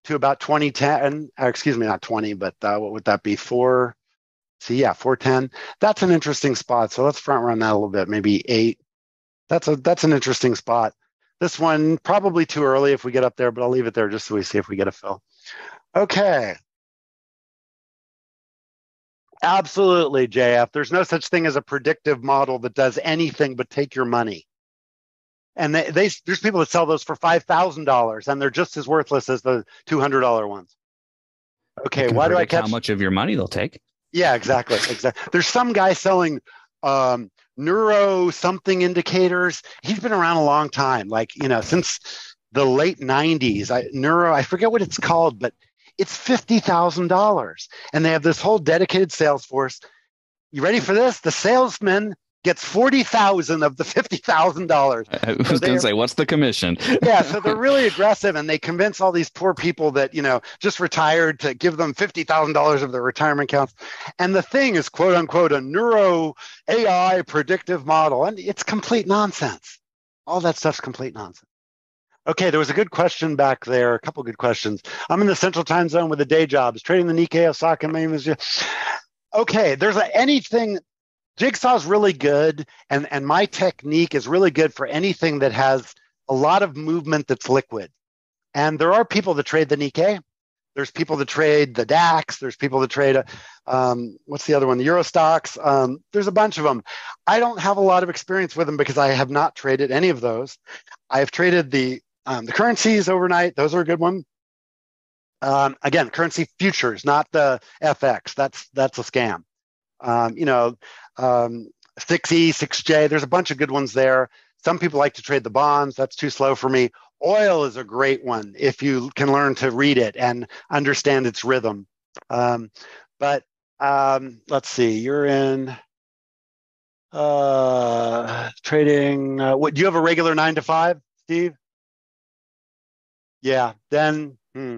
to about twenty ten, or excuse me, not twenty, but uh, what would that be? Four. So yeah, four ten. That's an interesting spot. So let's front run that a little bit, maybe eight. That's a that's an interesting spot. This one probably too early if we get up there, but I'll leave it there just so we see if we get a fill. Okay. Absolutely, J F. There's no such thing as a predictive model that does anything but take your money. And they, they, there's people that sell those for five thousand dollars, and they're just as worthless as the two hundred dollar ones. Okay, why do I catch... how much of your money they'll take. Yeah, exactly. exactly. There's some guy selling um, neuro-something indicators. He's been around a long time, like, you know, since the late nineties. I, neuro, I forget what it's called, but it's fifty thousand dollars. And they have this whole dedicated sales force. You ready for this? The salesman... gets forty thousand of the fifty thousand dollars. I was so going to say, what's the commission? Yeah, so they're really aggressive, and they convince all these poor people that, you know, just retired to give them fifty thousand dollars of their retirement accounts. And the thing is, quote unquote, a neuro A I predictive model. And it's complete nonsense. All that stuff's complete nonsense. Okay, there was a good question back there, a couple good questions. I'm in the central time zone with a day job. Is trading the Nikkei, Osaka, Maine? Okay, there's a, anything... Jigsaw's really good, and, and my technique is really good for anything that has a lot of movement that's liquid. And there are people that trade the Nikkei. There's people that trade the DAX. There's people that trade, um, what's the other one? The Euro stocks. Um, there's a bunch of them. I don't have a lot of experience with them because I have not traded any of those. I have traded the um, the currencies overnight. Those are a good one. Um, again, currency futures, not the F X. That's that's a scam. Um, you know, um, six E, six J. There's a bunch of good ones there. Some people like to trade the bonds. That's too slow for me. Oil is a great one if you can learn to read it and understand its rhythm. Um, but um, let's see, you're in uh, trading. Uh, what, do you have a regular nine to five, Steve? Yeah, then, hmm.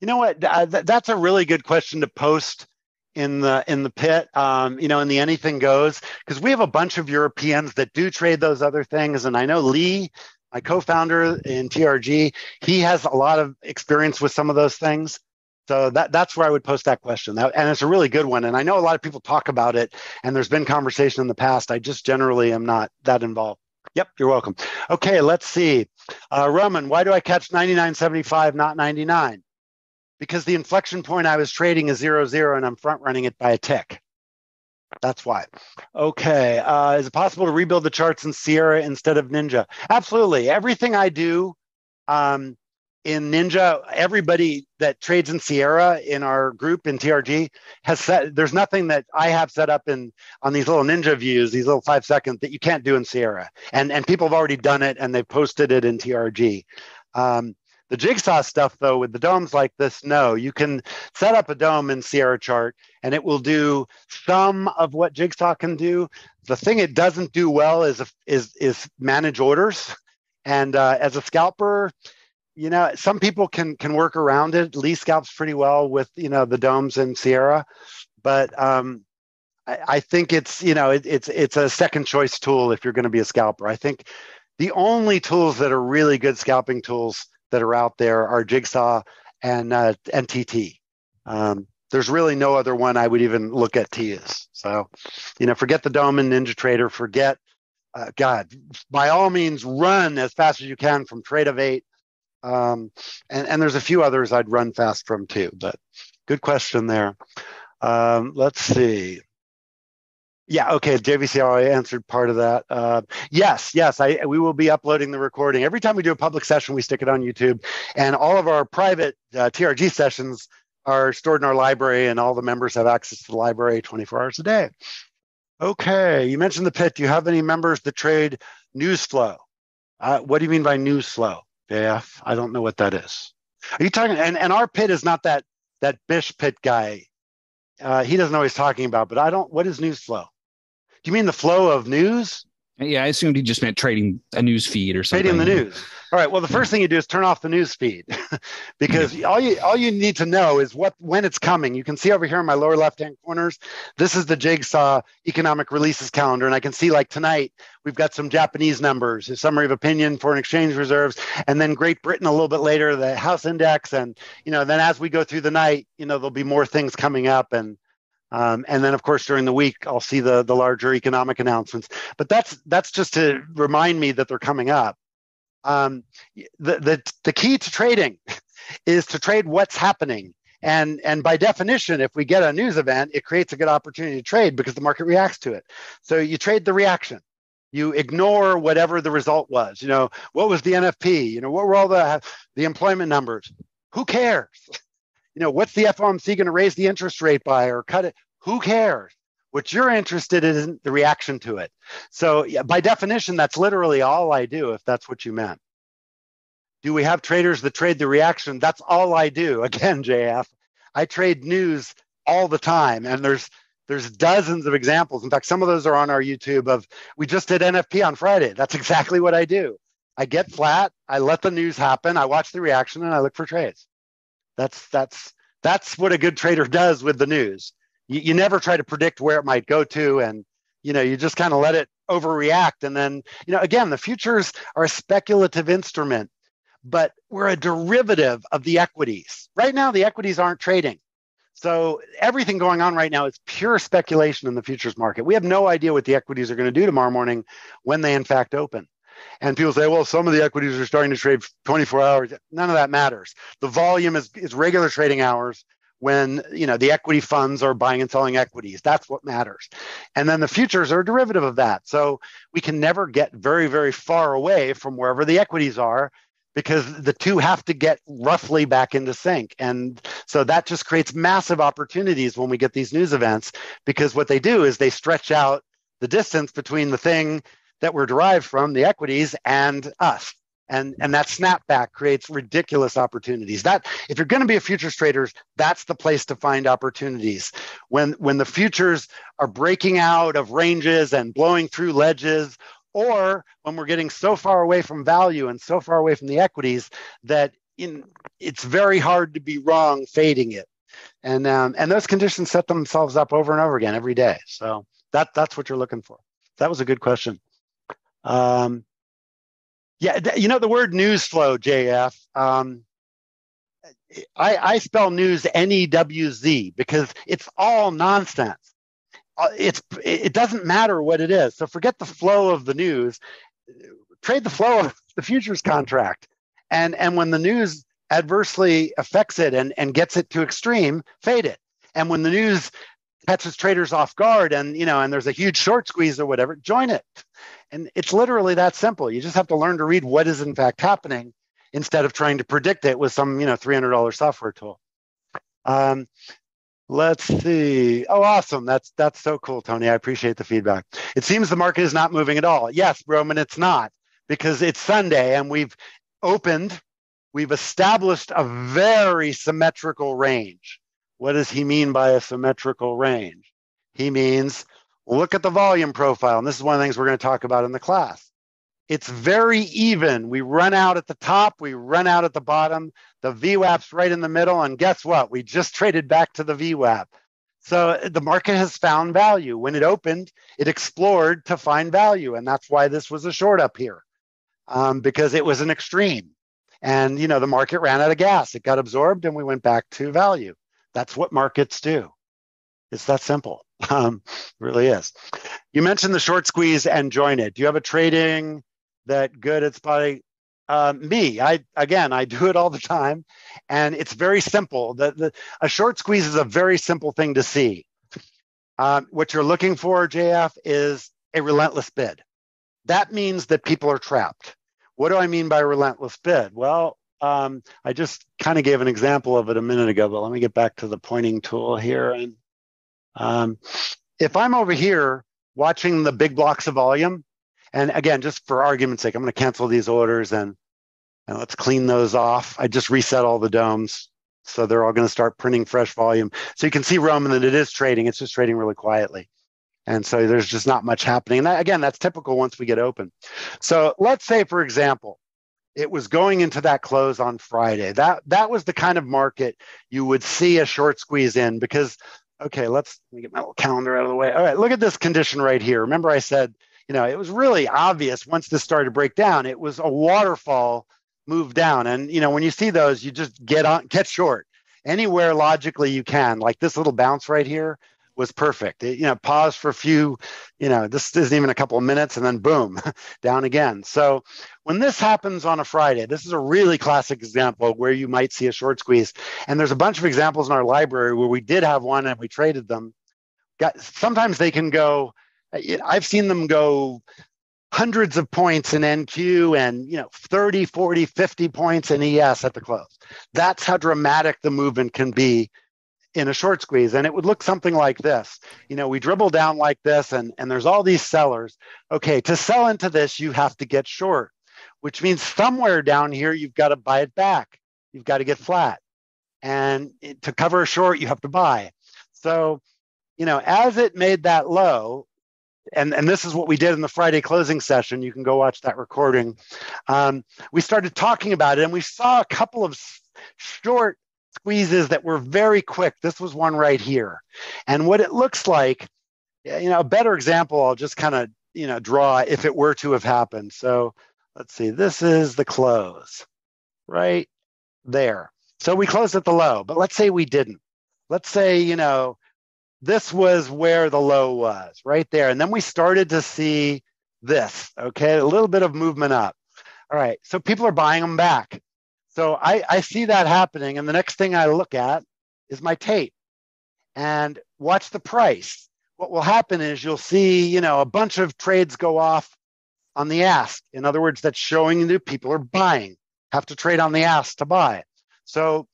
You know what? Uh, th that's a really good question to post in the in the pit, um, you know, in the anything goes, because we have a bunch of Europeans that do trade those other things. And I know Lee, my co-founder in T R G, he has a lot of experience with some of those things. So that, that's where I would post that question. That, and it's a really good one. And I know a lot of people talk about it, and there's been conversation in the past. I just generally am not that involved. Yep, you're welcome. Okay, let's see. Uh, Roman, why do I catch ninety-nine seventy-five, not ninety-nine? Because the inflection point I was trading is zero, zero, and I'm front running it by a tick. That's why. Okay, uh, is it possible to rebuild the charts in Sierra instead of Ninja? Absolutely. Everything I do um, in Ninja, everybody that trades in Sierra in our group in T R G has set. There's nothing that I have set up in on these little Ninja views, these little five seconds that you can't do in Sierra. And and people have already done it and they've posted it in T R G. Um, The Jigsaw stuff, though, with the domes like this, no. You can set up a dome in Sierra Chart, and it will do some of what Jigsaw can do. The thing it doesn't do well is is, is manage orders. And uh, as a scalper, you know, some people can can work around it. Lee scalps pretty well with, you know, the domes in Sierra, but um, I, I think it's, you know, it, it's it's a second choice tool if you're going to be a scalper. I think the only tools that are really good scalping tools that are out there are Jigsaw and uh, and T T. Um, there's really no other one I would even look at to use. So, you know, forget the dome and Ninja Trader. Forget uh, God. By all means, run as fast as you can from Trade of Eight. Um, and and there's a few others I'd run fast from too. But good question there. Um, let's see. Yeah, okay, J V C already answered part of that. Uh, yes, yes, I, we will be uploading the recording. Every time we do a public session, we stick it on YouTube. And all of our private uh, T R G sessions are stored in our library, and all the members have access to the library twenty-four hours a day. Okay, you mentioned the pit. Do you have any members that trade news flow? Uh, what do you mean by news flow, J F? I don't know what that is. Are you talking, and, and our pit is not that, that Bish pit guy. Uh, he doesn't know what he's talking about, but I don't, what is news flow? Do you mean the flow of news? Yeah, I assumed he just meant trading a news feed or something. Trading the news. All right. Well, the first thing you do is turn off the news feed because yeah. all you all you need to know is what when it's coming. You can see over here in my lower left-hand corners, this is the Jigsaw economic releases calendar. And I can see like tonight, we've got some Japanese numbers, a summary of opinion, foreign exchange reserves, and then Great Britain a little bit later, the house index. And, you know, then as we go through the night, you know, there'll be more things coming up. And Um, and then, of course, during the week, I'll see the, the larger economic announcements. But that's that's just to remind me that they're coming up. Um, the, the, the key to trading is to trade what's happening. And, and by definition, if we get a news event, it creates a good opportunity to trade because the market reacts to it. So you trade the reaction. You ignore whatever the result was. You know, what was the N F P? You know, what were all the, the employment numbers? Who cares? You know, what's the F O M C going to raise the interest rate by or cut it? Who cares? What you're interested in is the reaction to it. So yeah, by definition, that's literally all I do, if that's what you meant. Do we have traders that trade the reaction? That's all I do. Again, J F, I trade news all the time. And there's there's dozens of examples. In fact, some of those are on our YouTube of, we just did N F P on Friday. That's exactly what I do. I get flat. I let the news happen. I watch the reaction and I look for trades. That's that's that's what a good trader does with the news. You, you never try to predict where it might go to, and you know you just kind of let it overreact. And then you know again, the futures are a speculative instrument, but we're a derivative of the equities. Right now, the equities aren't trading, so everything going on right now is pure speculation in the futures market. We have no idea what the equities are going to do tomorrow morning when they in fact open. And people say, well, some of the equities are starting to trade twenty-four hours. None of that matters. The volume is, is regular trading hours when, you know, the equity funds are buying and selling equities. That's what matters. And then the futures are a derivative of that. So we can never get very, very far away from wherever the equities are, because the two have to get roughly back into sync. And so that just creates massive opportunities when we get these news events, because what they do is they stretch out the distance between the thing that we're derived from, the equities, and us. And, and that snapback creates ridiculous opportunities. That, if you're going to be a futures trader, that's the place to find opportunities. When, when the futures are breaking out of ranges and blowing through ledges, or when we're getting so far away from value and so far away from the equities that in, it's very hard to be wrong fading it. And um, and those conditions set themselves up over and over again every day. So that that's what you're looking for. That was a good question. Um, yeah, you know, the word news flow, J F, um, I, I spell news N E W Z because it's all nonsense. It's, it doesn't matter what it is. So forget the flow of the news. Trade the flow of the futures contract. And, and when the news adversely affects it and, and gets it to extreme, fade it. And when the news catches traders off guard and, you know, and there's a huge short squeeze or whatever, join it. And it's literally that simple. You just have to learn to read what is in fact happening instead of trying to predict it with some, you know, three hundred dollar software tool. Um, Let's see. Oh, awesome. That's that's so cool, Tony. I appreciate the feedback. It seems the market is not moving at all. Yes, Roman, it's not, because it's Sunday and we've opened, we've established a very symmetrical range. What does he mean by a symmetrical range? He means, look at the volume profile. And this is one of the things we're going to talk about in the class. It's very even. We run out at the top, we run out at the bottom, the V WAP's right in the middle, and guess what? We just traded back to the V WAP. So the market has found value. When it opened, it explored to find value, and that's why this was a short up here, um, because it was an extreme. And you know, the market ran out of gas. It got absorbed, and we went back to value. That's what markets do. It's that simple. Um, it really is. You mentioned the short squeeze and join it. Do you have a trading... that good at spotting? Uh, me, I again, I do it all the time, and it's very simple. The, the, a short squeeze is a very simple thing to see. Um, what you're looking for, J F, is a relentless bid. That means that people are trapped. What do I mean by relentless bid? Well, um, I just kind of gave an example of it a minute ago, but let me get back to the pointing tool here. And um, if I'm over here watching the big blocks of volume, and again, just for argument's sake, I'm going to cancel these orders and, and let's clean those off. I just reset all the domes, so they're all going to start printing fresh volume. So you can see, Roman, that it is trading. It's just trading really quietly. And so there's just not much happening. And that, again, that's typical once we get open. So let's say, for example, it was going into that close on Friday. That, that was the kind of market you would see a short squeeze in because, okay, let's let me get my little calendar out of the way. All right, look at this condition right here. Remember I said, you know, it was really obvious once this started to break down, it was a waterfall move down. And, you know, when you see those, you just get on, get short anywhere logically you can. Like this little bounce right here was perfect. It, you know, pause for a few, you know, this isn't even a couple of minutes and then boom, down again. So when this happens on a Friday, this is a really classic example where you might see a short squeeze. And there's a bunch of examples in our library where we did have one and we traded them. Got, sometimes they can go, I've seen them go hundreds of points in N Q and, you know, thirty, forty, fifty points in E S at the close. That's how dramatic the movement can be in a short squeeze. And it would look something like this. You know, we dribble down like this and, and there's all these sellers. Okay, to sell into this, you have to get short, which means somewhere down here, you've got to buy it back. You've got to get flat. And to cover a short, you have to buy. So, you know, as it made that low, And, and this is what we did in the Friday closing session. You can go watch that recording. Um, we started talking about it, and we saw a couple of short squeezes that were very quick. This was one right here. And what it looks like, you know, a better example I'll just kind of, you know, draw if it were to have happened. So let's see. This is the close right there. So we closed at the low, but let's say we didn't. Let's say, you know, this was where the low was, right there. And then we started to see this, okay? A little bit of movement up. All right, so people are buying them back. So I, I see that happening, and the next thing I look at is my tape and watch the price. What will happen is you'll see, you know, a bunch of trades go off on the ask. In other words, that's showing that people are buying, have to trade on the ask to buy. So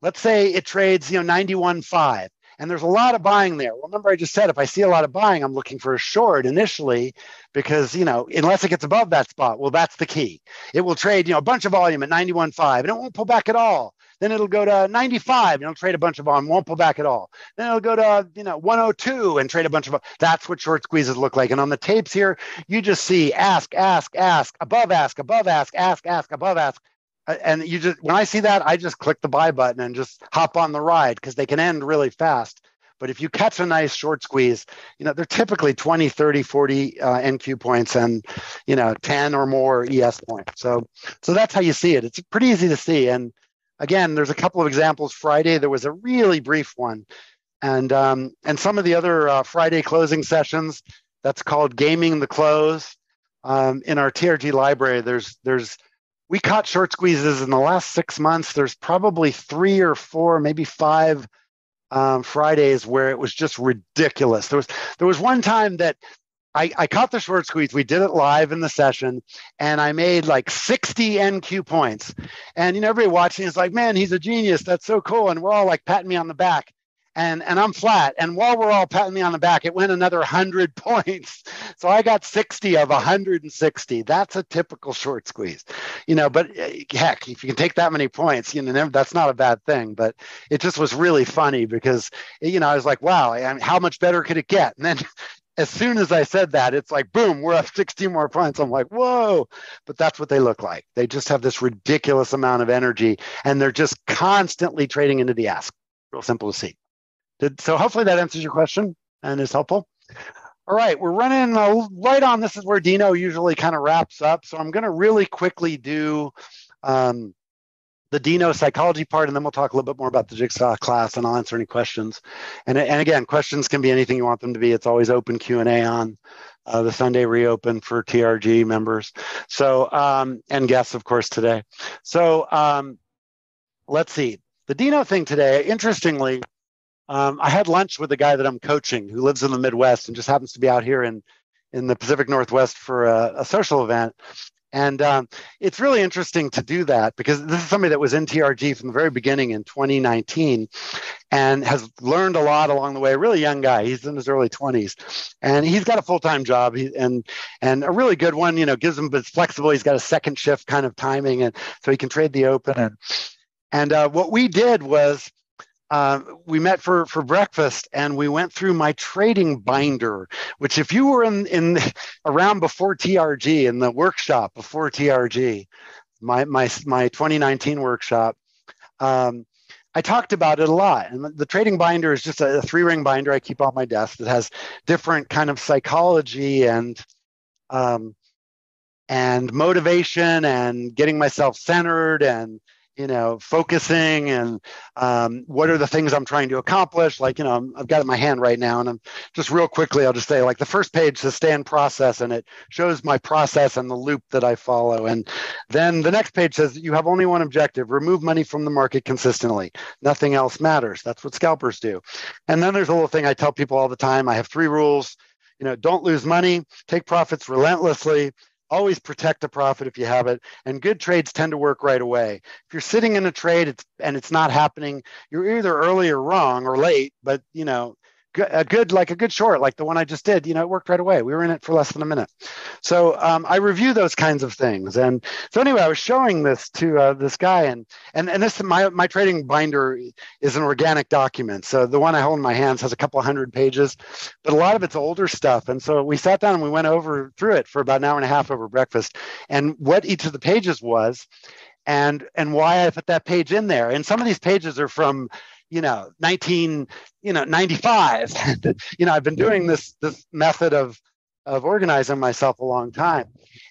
let's say it trades, you know, ninety-one point five, and there's a lot of buying there. Remember, I just said if I see a lot of buying, I'm looking for a short initially because, you know, unless it gets above that spot, well, that's the key. It will trade, you know, a bunch of volume at ninety-one point five, and it won't pull back at all. Then it'll go to ninety-five, and it'll trade a bunch of volume, won't pull back at all. Then it'll go to, you know, one oh two and trade a bunch of volume. That's what short squeezes look like. And on the tapes here, you just see ask, ask, ask, above ask, above ask, ask, ask, above ask. And you just, when I see that, I just click the buy button and just hop on the ride because they can end really fast. But if you catch a nice short squeeze, you know, they're typically twenty, thirty, forty uh, N Q points and, you know, ten or more E S points. So, so that's how you see it. It's pretty easy to see. And again, there's a couple of examples. Friday, there was a really brief one. And, um, and some of the other uh, Friday closing sessions, that's called gaming the close. Um, in our T R G library, there's, there's, we caught short squeezes in the last six months. There's probably three or four, maybe five um, Fridays where it was just ridiculous. There was there was one time that I, I caught the short squeeze. We did it live in the session, and I made like sixty N Q points. And you know, everybody watching is like, "Man, he's a genius. That's so cool." And we're all like patting me on the back. And, and I'm flat. And while we're all patting me on the back, it went another one hundred points. So I got sixty of one hundred sixty. That's a typical short squeeze. You know, but heck, if you can take that many points, you know, that's not a bad thing. But it just was really funny because, you know, I was like, wow, I mean, how much better could it get? And then as soon as I said that, it's like, boom, we're up sixty more points. I'm like, whoa. But that's what they look like. They just have this ridiculous amount of energy, and they're just constantly trading into the ask. Real simple to see. So hopefully that answers your question and is helpful. All right, we're running right on. This is where Dino usually kind of wraps up. So I'm going to really quickly do um, the Dino psychology part, and then we'll talk a little bit more about the Jigsaw class, and I'll answer any questions. And, and again, questions can be anything you want them to be. It's always open Q and A on uh, the Sunday reopen for T R G members. So um, and guests, of course, today. So um, let's see. The Dino thing today, interestingly, Um, I had lunch with a guy that I'm coaching who lives in the Midwest and just happens to be out here in, in the Pacific Northwest for a, a social event. And um, it's really interesting to do that because this is somebody that was in T R G from the very beginning in twenty nineteen and has learned a lot along the way. A really young guy. He's in his early twenties. And he's got a full-time job he, and and a really good one, you know, gives him, but it's flexible. He's got a second shift kind of timing, and so he can trade the open. And, and uh, what we did was, Uh, we met for, for breakfast, and we went through my trading binder, which if you were in, in around before T R G, in the workshop before T R G, my my, my twenty nineteen workshop, um, I talked about it a lot. And the trading binder is just a, a three-ring binder I keep on my desk that has different kind of psychology and um, and motivation and getting myself centered and, you know, focusing and um, what are the things I'm trying to accomplish? Like, you know, I've got it in my hand right now, and I'm just real quickly, I'll just say, like, the first page says stay in process, and it shows my process and the loop that I follow. And then the next page says you have only one objective: remove money from the market consistently. Nothing else matters. That's what scalpers do. And then there's a little thing I tell people all the time. I have three rules. You know, don't lose money, take profits relentlessly, always protect the profit if you have it, and good trades tend to work right away. If you're sitting in a trade it's, and it's not happening, you're either early or wrong or late. But you know, a good like a good short, like the one I just did, you know, it worked right away. We were in it for less than a minute. So um, I review those kinds of things. And so anyway, I was showing this to uh, this guy, and and and this my my trading binder is an organic document. So the one I hold in my hands has a couple hundred pages, but a lot of it's older stuff. And so we sat down and we went over through it for about an hour and a half over breakfast, and what each of the pages was, and and why I put that page in there. And some of these pages are from, you know, nineteen, you know, ninety-five. You know, I've been doing this this method of of organizing myself a long time,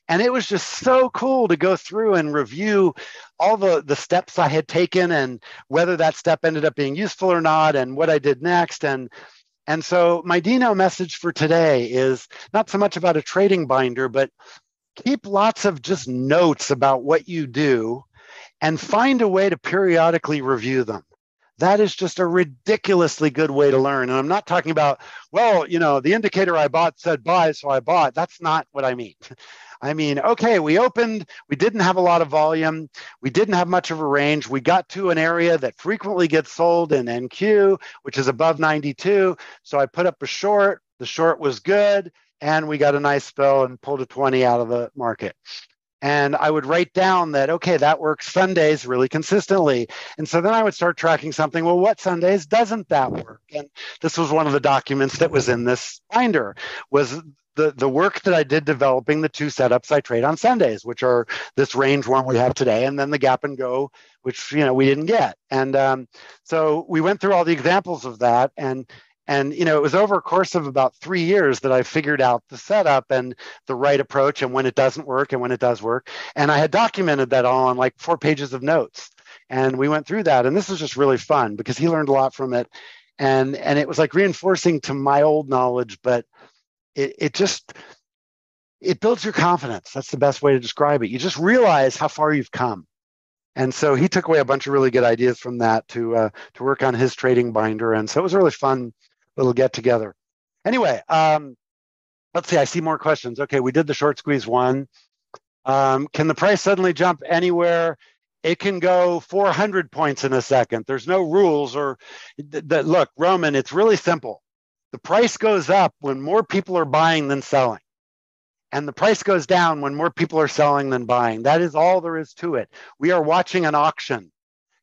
and it was just so cool to go through and review all the the steps I had taken and whether that step ended up being useful or not, and what I did next, and And so my Dino message for today is not so much about a trading binder, but keep lots of just notes about what you do and find a way to periodically review them. That is just a ridiculously good way to learn. And I'm not talking about, well, you know, the indicator I bought said buy, so I bought. That's not what I mean. I mean, okay, we opened, we didn't have a lot of volume, we didn't have much of a range, we got to an area that frequently gets sold in N Q, which is above ninety-two, so I put up a short, the short was good, and we got a nice fill and pulled a twenty out of the market. And I would write down that, okay, that works Sundays really consistently. And so then I would start tracking something. Well, what Sundays doesn't that work? And this was one of the documents that was in this binder, was the, the work that I did developing the two setups I trade on Sundays, which are this range one we have today, and then the gap and go, which, you know, we didn't get. And um, so we went through all the examples of that. And And, you know, it was over a course of about three years that I figured out the setup and the right approach and when it doesn't work and when it does work. And I had documented that all on like four pages of notes. And we went through that. And this was just really fun because he learned a lot from it. And, and it was like reinforcing to my old knowledge, but it, it just, it builds your confidence. That's the best way to describe it. You just realize how far you've come. And so he took away a bunch of really good ideas from that to, uh, to work on his trading binder. And so it was really fun. Little get together. Anyway, um, let's see, I see more questions. Okay, we did the short squeeze one. Um, can the price suddenly jump anywhere? It can go four hundred points in a second. There's no rules or that. Look, Roman, it's really simple. The price goes up when more people are buying than selling. And the price goes down when more people are selling than buying. That is all there is to it. We are watching an auction.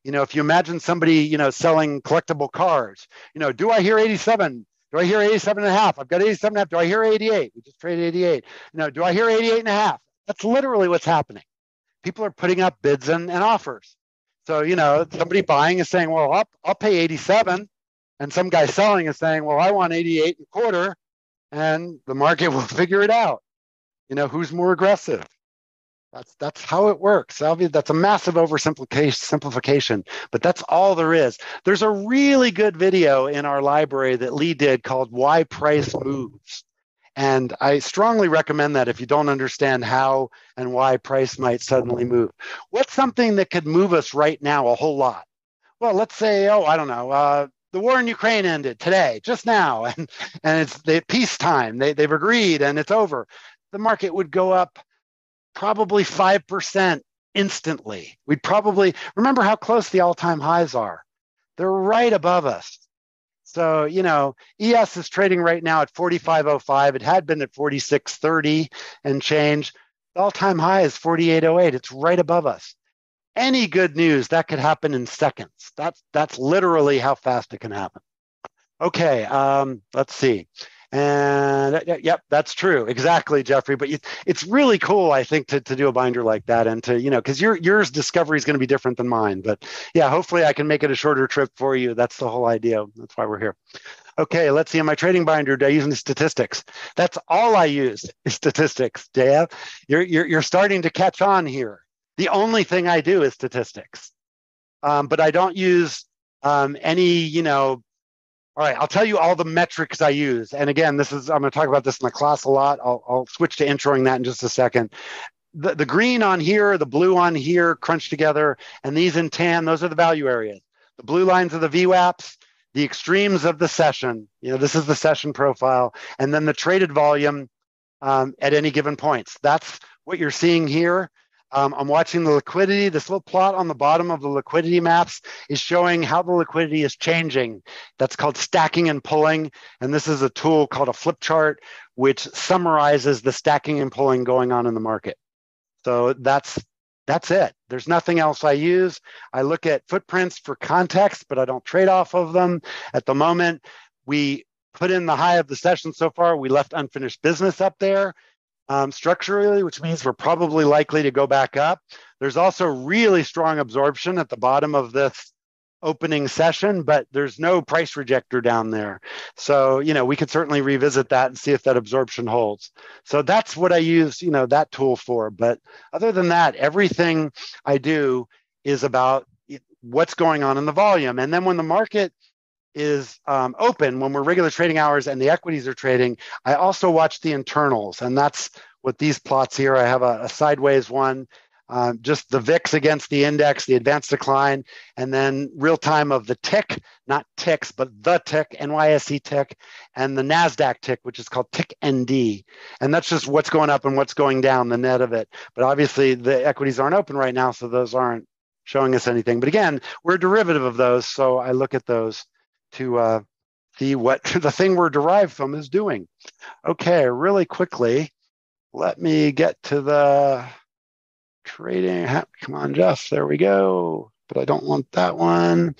You know, if you imagine somebody, you know, selling collectible cars, you know, do I hear eighty-seven? Do I hear eighty-seven and a half? I've got eighty-seven and a half. Do I hear eighty-eight? We just traded eighty-eight. You know, do I hear eighty-eight and a half? That's literally what's happening. People are putting up bids and, and offers. So, you know, somebody buying is saying, well, I'll, I'll pay eighty-seven. And some guy selling is saying, well, I want eighty-eight and a quarter. And the market will figure it out. You know, who's more aggressive? That's that's how it works. Obviously, that's a massive oversimplification, simplification, but that's all there is. There's a really good video in our library that Lee did called Why Price Moves. And I strongly recommend that if you don't understand how and why price might suddenly move. What's something that could move us right now a whole lot? Well, let's say, oh, I don't know, uh, the war in Ukraine ended today, just now, and, and it's the peacetime. They, they've agreed and it's over. The market would go up probably five percent instantly. We'd probably, remember how close the all-time highs are. They're right above us. So, you know, E S is trading right now at forty-five oh five. It had been at forty-six thirty and change. The all-time high is forty-eight oh eight. It's right above us. Any good news, that could happen in seconds. That's, that's literally how fast it can happen. Okay, um, let's see. And yep, that's true. Exactly, Jeffrey. But you, it's really cool, I think, to, to do a binder like that and to, you know, because your yours discovery is going to be different than mine. But yeah, hopefully I can make it a shorter trip for you. That's the whole idea. That's why we're here. Okay, let's see. In my trading binder, do I use any statistics? That's all I use is statistics, J F. You're, you're, you're starting to catch on here. The only thing I do is statistics. Um, but I don't use um, any, you know, all right, I'll tell you all the metrics I use. And again, this is, I'm going to talk about this in the class a lot. I'll, I'll switch to introing that in just a second. The, the green on here, the blue on here, crunched together, and these in tan, those are the value areas. The blue lines are the V WAPs, the extremes of the session. You know, this is the session profile. And then the traded volume um, at any given points. That's what you're seeing here. Um, I'm watching the liquidity. This little plot on the bottom of the liquidity maps is showing how the liquidity is changing. That's called stacking and pulling. And this is a tool called a flip chart, which summarizes the stacking and pulling going on in the market. So that's, that's it. There's nothing else I use. I look at footprints for context, but I don't trade off of them. At the moment, we put in the high of the session so far. We left unfinished business up there. Um, structurally, which means we're probably likely to go back up. There's also really strong absorption at the bottom of this opening session, but there's no price rejector down there. So, you know, we could certainly revisit that and see if that absorption holds. So that's what I use, you know, that tool for. But other than that, everything I do is about what's going on in the volume. And then when the market is um, open when we're regular trading hours and the equities are trading, I also watch the internals. And that's what these plots here. I have a, a sideways one, um, just the V I X against the index, the advanced decline, and then real time of the tick, not ticks, but the tick, N Y S E tick, and the NASDAQ tick, which is called tick N D. And that's just what's going up and what's going down, the net of it. But obviously the equities aren't open right now, so those aren't showing us anything. But again, we're a derivative of those, so I look at those to uh, see what the thing we're derived from is doing. Okay, really quickly, let me get to the trading. Come on, Jeff, there we go. But I don't want that one.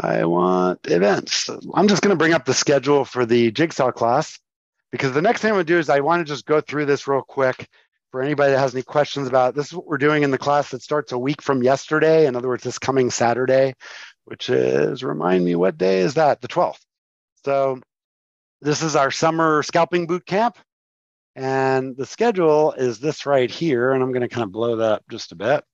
I want events. I'm just gonna bring up the schedule for the Jigsaw class, because the next thing I'm gonna do is I wanna just go through this real quick for anybody that has any questions about it. This is what we're doing in the class that starts a week from yesterday. In other words, this coming Saturday, which is, remind me, what day is that? The twelfth. So this is our summer scalping boot camp. And the schedule is this right here. And I'm going to kind of blow that up just a bit.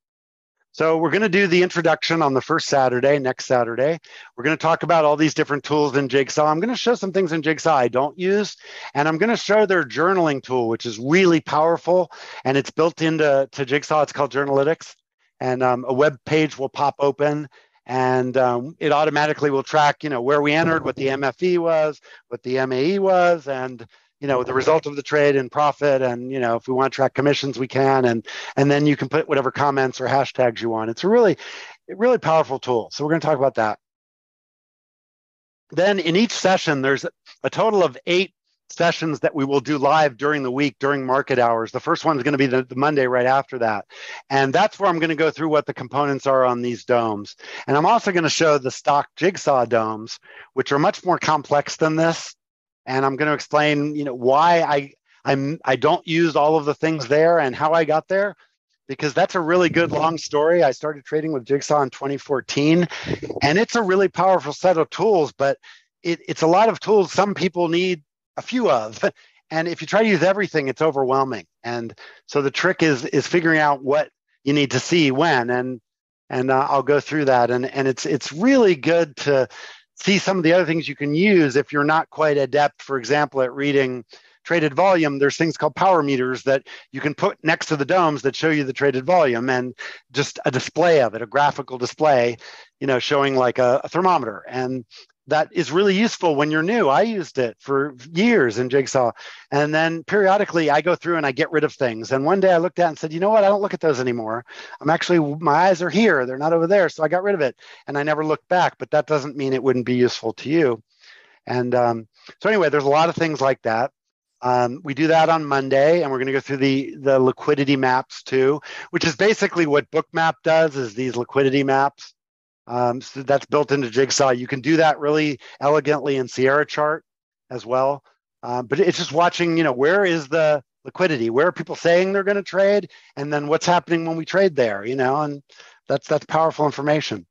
So we're going to do the introduction on the first Saturday, next Saturday. We're going to talk about all these different tools in Jigsaw. I'm going to show some things in Jigsaw I don't use. And I'm going to show their journaling tool, which is really powerful. And it's built into to Jigsaw. It's called Journalytics. And um, a web page will pop open. And um, it automatically will track, you know, where we entered, what the M F E was, what the M A E was, and, you know, the result of the trade and profit. And, you know, if we want to track commissions, we can. And and then you can put whatever comments or hashtags you want. It's a really, really powerful tool. So we're going to talk about that. Then in each session, there's a total of eight sessions that we will do live during the week, during market hours. The first one is going to be the, the Monday right after that. And that's where I'm going to go through what the components are on these domes. And I'm also going to show the stock Jigsaw domes, which are much more complex than this. And I'm going to explain, you know, why I I'm, I don't use all of the things there and how I got there, because that's a really good long story. I started trading with Jigsaw in twenty fourteen, and it's a really powerful set of tools, but it, it's a lot of tools some people need a few of, and if you try to use everything, it's overwhelming. And so the trick is is figuring out what you need to see when, and and uh, I'll go through that. And and it's it's really good to see some of the other things you can use if you're not quite adept, for example, at reading traded volume. There's things called power meters that you can put next to the domes that show you the traded volume, and just a display of it, a graphical display, you know, showing like a, a thermometer. And that is really useful when you're new. I used it for years in Jigsaw. And then periodically I go through and I get rid of things. And one day I looked at it and said, you know what? I don't look at those anymore. I'm actually, my eyes are here. They're not over there. So I got rid of it and I never looked back, but that doesn't mean it wouldn't be useful to you. And um, so anyway, there's a lot of things like that. Um, we do that on Monday, and we're going to go through the, the liquidity maps too, which is basically what Bookmap does, is these liquidity maps. Um, so that's built into Jigsaw. You can do that really elegantly in Sierra Chart as well. Um, but it's just watching, you know, where is the liquidity? Where are people saying they're going to trade? And then what's happening when we trade there, you know, and that's, that's powerful information.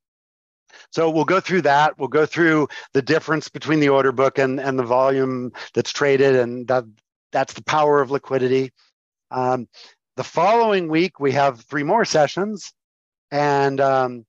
So we'll go through that. We'll go through the difference between the order book and, and the volume that's traded. And that, that's the power of liquidity. Um, the following week, we have three more sessions, and, um,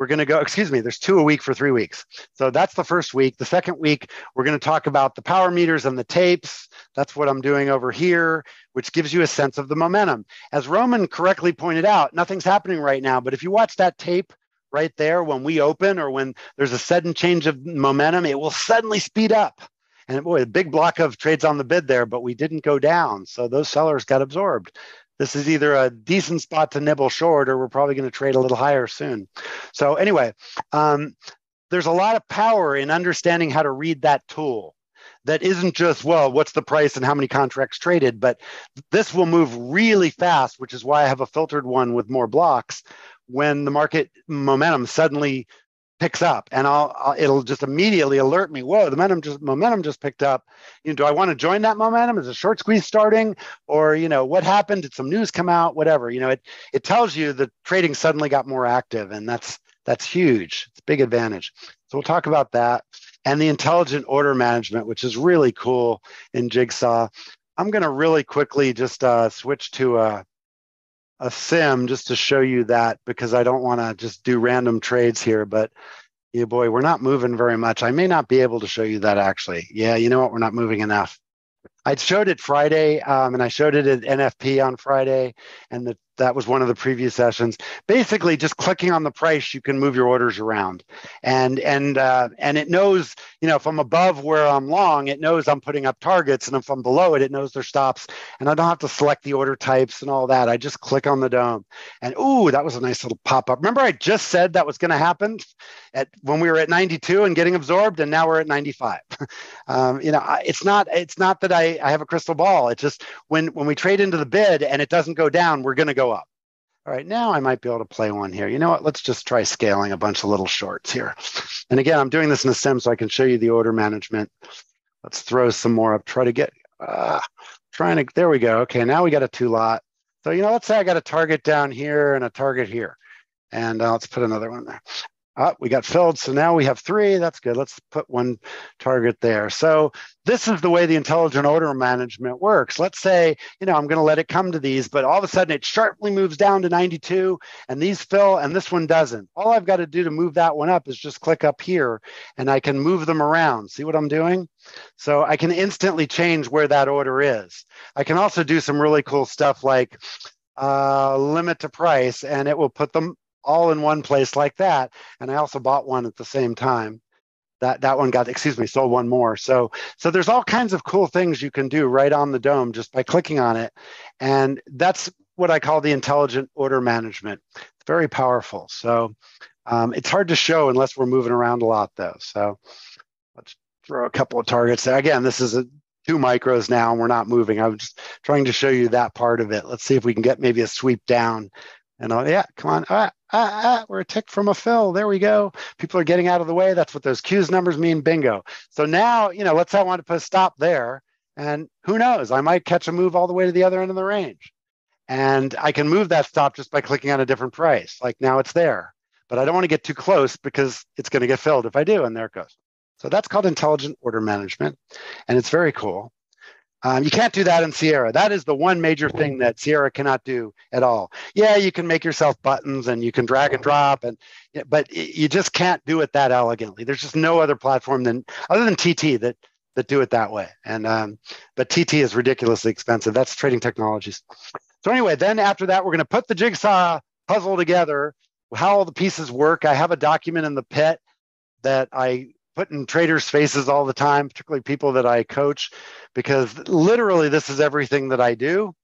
we're going to go, excuse me, there's two a week for three weeks. So that's the first week. The second week, we're going to talk about the power meters and the tapes. That's what I'm doing over here, which gives you a sense of the momentum. As Roman correctly pointed out, nothing's happening right now. But if you watch that tape right there, when we open or when there's a sudden change of momentum, it will suddenly speed up. And boy, a big block of trades on the bid there, but we didn't go down. So those sellers got absorbed. This is either a decent spot to nibble short, or we're probably going to trade a little higher soon. So anyway, um, there's a lot of power in understanding how to read that tool. That isn't just, well, what's the price and how many contracts traded, but this will move really fast, which is why I have a filtered one with more blocks when the market momentum suddenly picks up, and I'll, I'll it'll just immediately alert me. Whoa, the momentum just momentum just picked up. You know, do I want to join that momentum? Is a short squeeze starting, or you know, what happened? Did some news come out? Whatever. You know, it it tells you the trading suddenly got more active, and that's that's huge. It's a big advantage. So we'll talk about that and the intelligent order management, which is really cool in Jigsaw. I'm going to really quickly just uh, switch to a. a sim just to show you that, because I don't want to just do random trades here, but yeah, boy, we're not moving very much. I may not be able to show you that actually. Yeah, you know what? We're not moving enough. I showed it Friday, um, and I showed it at N F P on Friday, and the, that was one of the preview sessions. Basically, just clicking on the price, you can move your orders around, and and uh, and it knows, you know, if I'm above where I'm long, it knows I'm putting up targets, and if I'm below it, it knows their stops, and I don't have to select the order types and all that. I just click on the dome, and ooh, that was a nice little pop up. Remember, I just said that was going to happen at when we were at ninety-two and getting absorbed, and now we're at ninety-five. um, you know, I, it's not it's not that I. I have a crystal ball. It's just when, when we trade into the bid and it doesn't go down, we're going to go up. All right, now I might be able to play one here. You know what? Let's just try scaling a bunch of little shorts here. And again, I'm doing this in a sim so I can show you the order management. Let's throw some more up. Try to get, uh, trying to, there we go. Okay, now we got a two lot. So, you know, let's say I got a target down here and a target here. And uh, let's put another one there. Oh, we got filled, so now we have three. That's good. Let's put one target there. So this is the way the intelligent order management works. Let's say, you know, I'm going to let it come to these, but all of a sudden it sharply moves down to ninety-two, and these fill, and this one doesn't. All I've got to do to move that one up is just click up here, and I can move them around. See what I'm doing? So I can instantly change where that order is. I can also do some really cool stuff like uh, limit to price, and it will put them all in one place like that. And I also bought one at the same time. That that one got, excuse me, sold one more. So so there's all kinds of cool things you can do right on the dome just by clicking on it. And that's what I call the intelligent order management. It's very powerful. So um, it's hard to show unless we're moving around a lot though. So let's throw a couple of targets there. Again, this is a two micros now and we're not moving. I'm just trying to show you that part of it. Let's see if we can get maybe a sweep down. And oh, yeah, come on. Ah, ah, ah, we're a tick from a fill. There we go. People are getting out of the way. That's what those Q's numbers mean. Bingo. So now, you know, let's say I want to put a stop there. And who knows? I might catch a move all the way to the other end of the range. And I can move that stop just by clicking on a different price. Like now it's there. But I don't want to get too close because it's going to get filled if I do. And there it goes. So that's called intelligent order management. And it's very cool. Um, you can't do that in Sierra. That is the one major thing that Sierra cannot do at all. Yeah, you can make yourself buttons and you can drag and drop, and but you just can't do it that elegantly. There's just no other platform than other than T T that that do it that way. And um, but T T is ridiculously expensive. That's Trading Technologies. So anyway, then after that, we're going to put the jigsaw puzzle together. How all the pieces work. I have a document in the pit that I put in traders' faces all the time, particularly people that I coach, because literally this is everything that I do.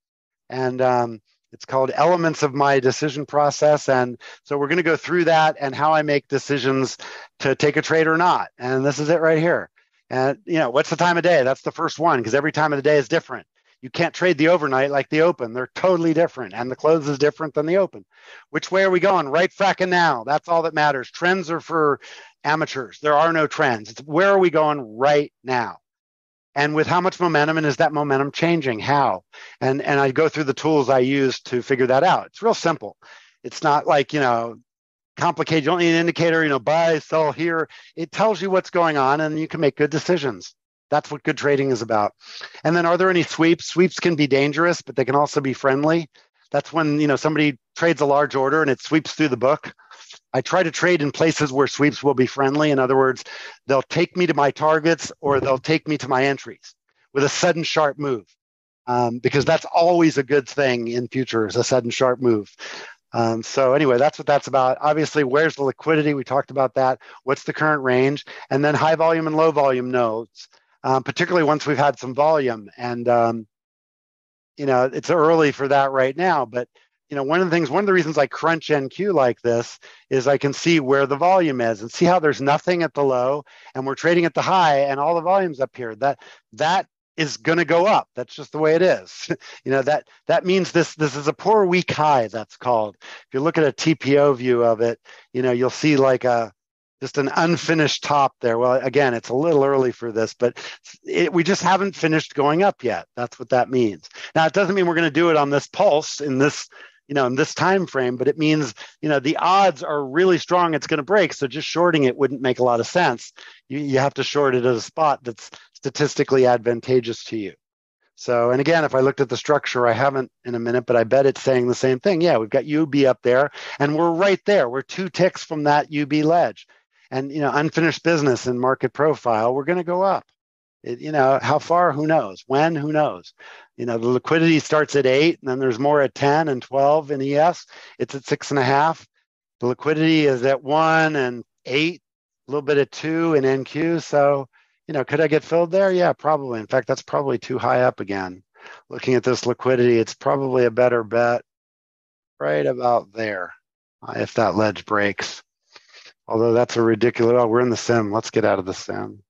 And um, it's called Elements of My Decision Process. And so we're going to go through that and how I make decisions to take a trade or not. And this is it right here. And, you know, what's the time of day? That's the first one, because every time of the day is different. You can't trade the overnight like the open. They're totally different. And the close is different than the open. Which way are we going? Right fracking now. That's all that matters. Trends are for amateurs. There are no trends. It's where are we going right now? And with how much momentum, and is that momentum changing? How? And and I go through the tools I use to figure that out. It's real simple. It's not like, you know, complicated. You don't need an indicator, you know, buy, sell here. It tells you what's going on and you can make good decisions. That's what good trading is about. And then are there any sweeps? Sweeps can be dangerous, but they can also be friendly. That's when, you know, somebody trades a large order and it sweeps through the book. I try to trade in places where sweeps will be friendly. In other words, they'll take me to my targets or they'll take me to my entries with a sudden sharp move, um, because that's always a good thing in futures, a sudden sharp move. Um, so anyway, that's what that's about. Obviously, where's the liquidity? We talked about that. What's the current range? And then high volume and low volume nodes, um, particularly once we've had some volume. And, um, you know, it's early for that right now, but you know, one of the things, one of the reasons I crunch N Q like this is I can see where the volume is and see how there's nothing at the low and we're trading at the high and all the volume's up here. That that is going to go up. That's just the way it is. You know, that that means this this is a poor weak high. That's called. If you look at a T P O view of it, you know, you'll see like a just an unfinished top there. Well, again, it's a little early for this, but it, we just haven't finished going up yet. That's what that means. Now, it doesn't mean we're going to do it on this pulse in this. You know, in this time frame, but it means, you know, the odds are really strong it's going to break. So just shorting it wouldn't make a lot of sense. You, you have to short it at a spot that's statistically advantageous to you. So, and again, if I looked at the structure, I haven't in a minute, but I bet it's saying the same thing. Yeah, we've got U B up there and we're right there. We're two ticks from that U B ledge. and, you know, unfinished business and market profile, we're going to go up. It, you know, how far, who knows? When, who knows? You know, the liquidity starts at eight, and then there's more at ten and twelve in E S. It's at six and a half. The liquidity is at one and eight, a little bit at two in N Q. So, you know, could I get filled there? Yeah, probably. In fact, that's probably too high up again. Looking at this liquidity, it's probably a better bet right about there uh, if that ledge breaks. Although that's a ridiculous, oh, we're in the sim. Let's get out of the sim.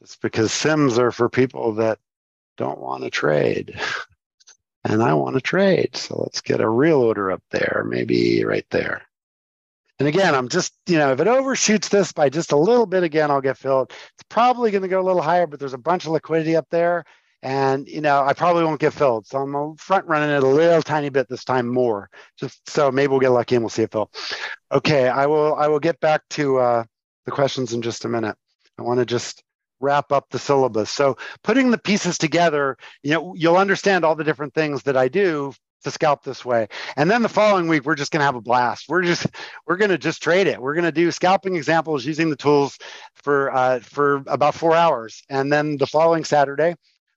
Just because sims are for people that don't want to trade. And I want to trade. So let's get a real order up there, maybe right there. And again, I'm just, you know, if it overshoots this by just a little bit, again, I'll get filled. It's probably going to go a little higher, but there's a bunch of liquidity up there. And, you know, I probably won't get filled. So I'm front running it a little tiny bit this time more. Just so maybe we'll get lucky and we'll see a fill. Okay, I will, I will get back to uh, the questions in just a minute. I want to just wrap up the syllabus. So putting the pieces together, you know, you'll understand all the different things that I do to scalp this way. And then the following week, we're just going to have a blast. We're just, we're going to just trade it. We're going to do scalping examples using the tools for, uh, for about four hours. And then the following Saturday,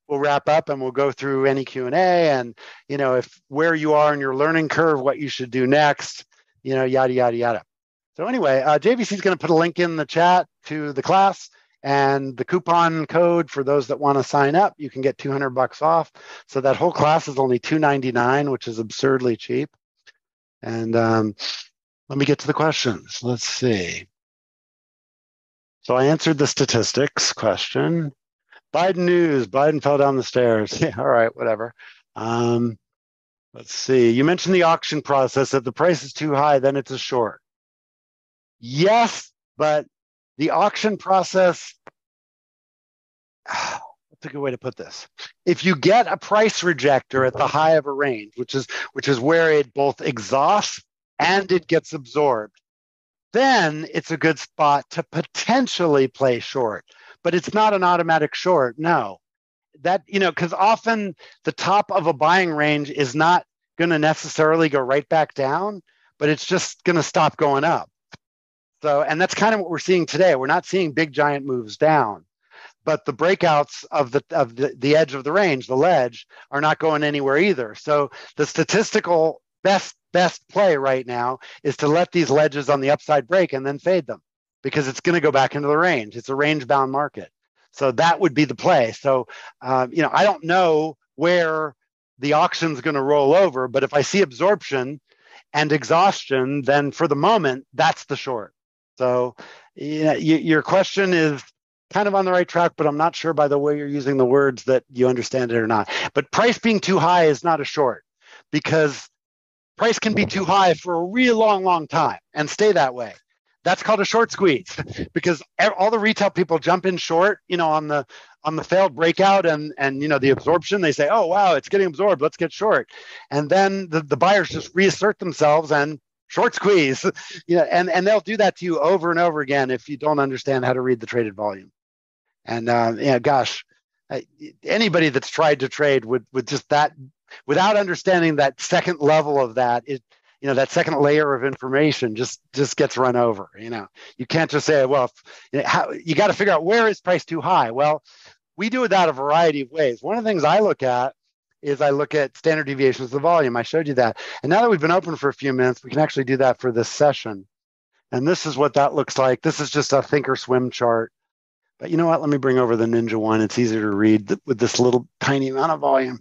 we'll wrap up and we'll go through any Q and A and, you know, if where you are in your learning curve, what you should do next, you know, yada, yada, yada. So anyway, uh, J V C is going to put a link in the chat to the class. And the coupon code for those that want to sign up, you can get two hundred bucks off. So that whole class is only two ninety-nine, which is absurdly cheap. And um, let me get to the questions. Let's see. So I answered the statistics question. Biden news, Biden fell down the stairs. Yeah, all right, whatever. Um, let's see. You mentioned the auction process. If the price is too high, then it's a short. Yes, but the auction process, that's a good way to put this. If you get a price rejector at the high of a range, which is, which is where it both exhausts and it gets absorbed, then it's a good spot to potentially play short. But it's not an automatic short, no. That, you know, because often the top of a buying range is not going to necessarily go right back down, but it's just going to stop going up. So, and that's kind of what we're seeing today. We're not seeing big giant moves down, but the breakouts of the of the, the edge of the range, the ledge, are not going anywhere either. So the statistical best best play right now is to let these ledges on the upside break and then fade them, because it's going to go back into the range. It's a range bound market. So that would be the play. So um, you know, I don't know where the auction's going to roll over, but if I see absorption and exhaustion, then for the moment, that's the short. So you know, you, your question is kind of on the right track, but I'm not sure by the way you're using the words that you understand it or not. But price being too high is not a short, because price can be too high for a real long, long time and stay that way. That's called a short squeeze, because all the retail people jump in short, you know, on the on the failed breakout and, and you know, the absorption. They say, oh, wow, it's getting absorbed. Let's get short. And then the, the buyers just reassert themselves and short squeeze, you know, and, and they'll do that to you over and over again if you don't understand how to read the traded volume. And, uh, yeah, gosh, I, anybody that's tried to trade with, with just that, without understanding that second level of that, it, you know, that second layer of information just, just gets run over, you know. You can't just say, well, you know, how, you got to figure out where is price too high? Well, we do it out a variety of ways. One of the things I look at is I look at standard deviations of the volume. I showed you that. And now that we've been open for a few minutes, we can actually do that for this session. And this is what that looks like. This is just a think or swim chart. But you know what? Let me bring over the Ninja one. It's easier to read with this little tiny amount of volume.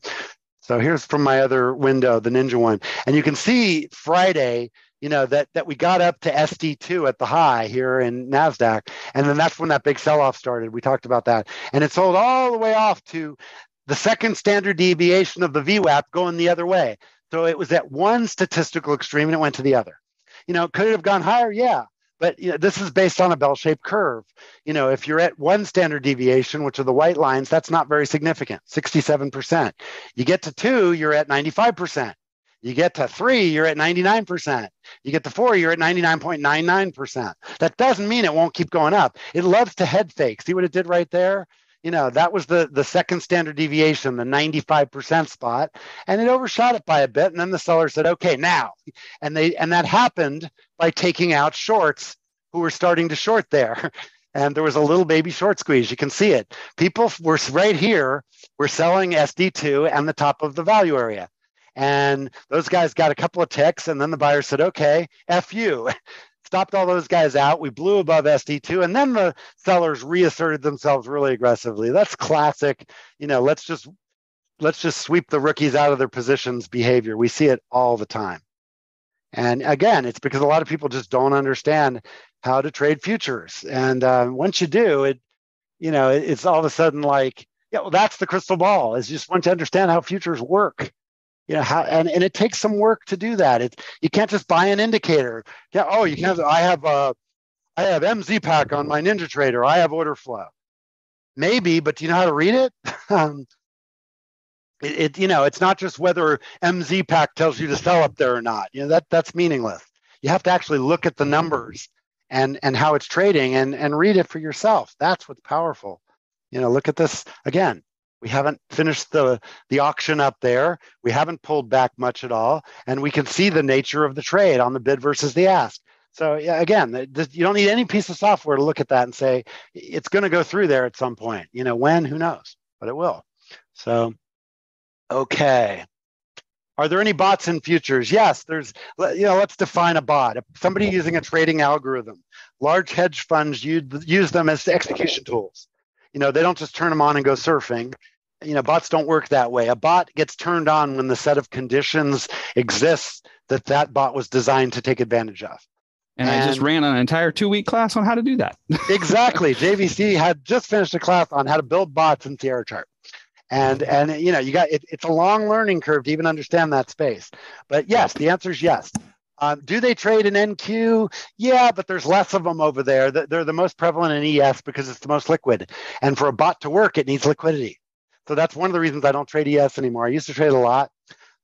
So here's from my other window, the Ninja one. And you can see Friday, you know, that, that we got up to S D two at the high here in NASDAQ. And then that's when that big sell-off started. We talked about that. And it sold all the way off to the second standard deviation of the V WAP going the other way. So it was at one statistical extreme and it went to the other. You know, could it have gone higher? Yeah. But you know, this is based on a bell-shaped curve. You know, if you're at one standard deviation, which are the white lines, that's not very significant, sixty-seven percent. You get to two, you're at ninety-five percent. You get to three, you're at ninety-nine percent. You get to four, you're at ninety-nine point nine nine percent. That doesn't mean it won't keep going up. It loves to head fake. See what it did right there? You know, that was the, the second standard deviation, the ninety-five percent spot, and it overshot it by a bit. And then the seller said, okay, now. And they and that happened by taking out shorts who were starting to short there. And there was a little baby short squeeze. You can see it. People were right here, were selling S D two and the top of the value area. And those guys got a couple of ticks, and then the buyer said, okay, F you. Stopped all those guys out. We blew above S D two, and then the sellers reasserted themselves really aggressively. That's classic, you know, let's just let's just sweep the rookies out of their positions behavior. We see it all the time. And again, it's because a lot of people just don't understand how to trade futures. And uh, once you do, it, you know, it, it's all of a sudden like, yeah, well, that's the crystal ball. Is you just want to understand how futures work. You know, how, and, and it takes some work to do that. It, you can't just buy an indicator. Yeah, oh, you can have, I have a, I have M Z pack on my Ninja Trader. I have order flow. Maybe, but do you know how to read it? um, it, it? You know, it's not just whether M Z pack tells you to sell up there or not. You know, that that's meaningless. You have to actually look at the numbers and and how it's trading and and read it for yourself. That's what's powerful. You know, look at this again. We haven't finished the, the auction up there. We haven't pulled back much at all. And we can see the nature of the trade on the bid versus the ask. So yeah, again, the, the, you don't need any piece of software to look at that and say, it's going to go through there at some point. You know, when, who knows, but it will. So, okay. Are there any bots in futures? Yes, there's, you know, let's define a bot. Somebody using a trading algorithm. Large hedge funds use, use them as execution tools. You know, they don't just turn them on and go surfing. You know, bots don't work that way. A bot gets turned on when the set of conditions exists that that bot was designed to take advantage of. And, and I just ran an entire two-week class on how to do that. Exactly. J V C had just finished a class on how to build bots in Sierra Chart. And, and you know, you got it, it's a long learning curve to even understand that space. But yes, the answer is yes. Um, do they trade in N Q? Yeah, but there's less of them over there. They're the most prevalent in E S because it's the most liquid. And for a bot to work, it needs liquidity. So that's one of the reasons I don't trade E S anymore. I used to trade a lot.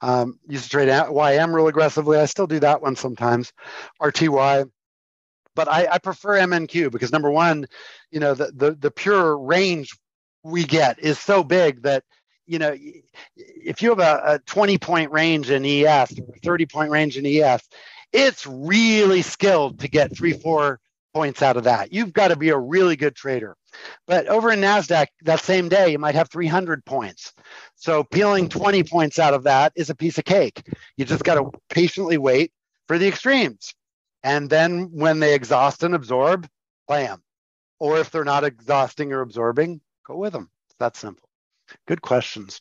Um, used to trade Y M real aggressively. I still do that one sometimes, R T Y. But I, I prefer M N Q because number one, you know, the, the, the pure range we get is so big that, you know, if you have a twenty-point range in E S, or a thirty-point range in E S, it's really skilled to get three, four points out of that. You've got to be a really good trader. But over in NASDAQ, that same day, you might have three hundred points. So peeling twenty points out of that is a piece of cake. You just got to patiently wait for the extremes. And then when they exhaust and absorb, play them. Or if they're not exhausting or absorbing, go with them. It's that simple. Good questions.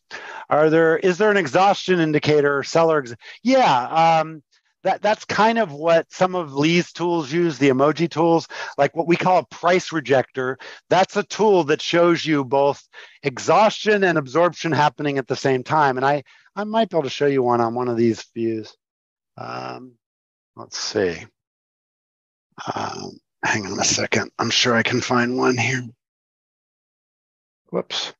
Are there, is there an exhaustion indicator or seller? Ex yeah, um, that, that's kind of what some of Lee's tools use, the emoji tools, like what we call a price rejector. That's a tool that shows you both exhaustion and absorption happening at the same time. And I, I might be able to show you one on one of these views. Um, let's see. Um, hang on a second. I'm sure I can find one here. Whoops.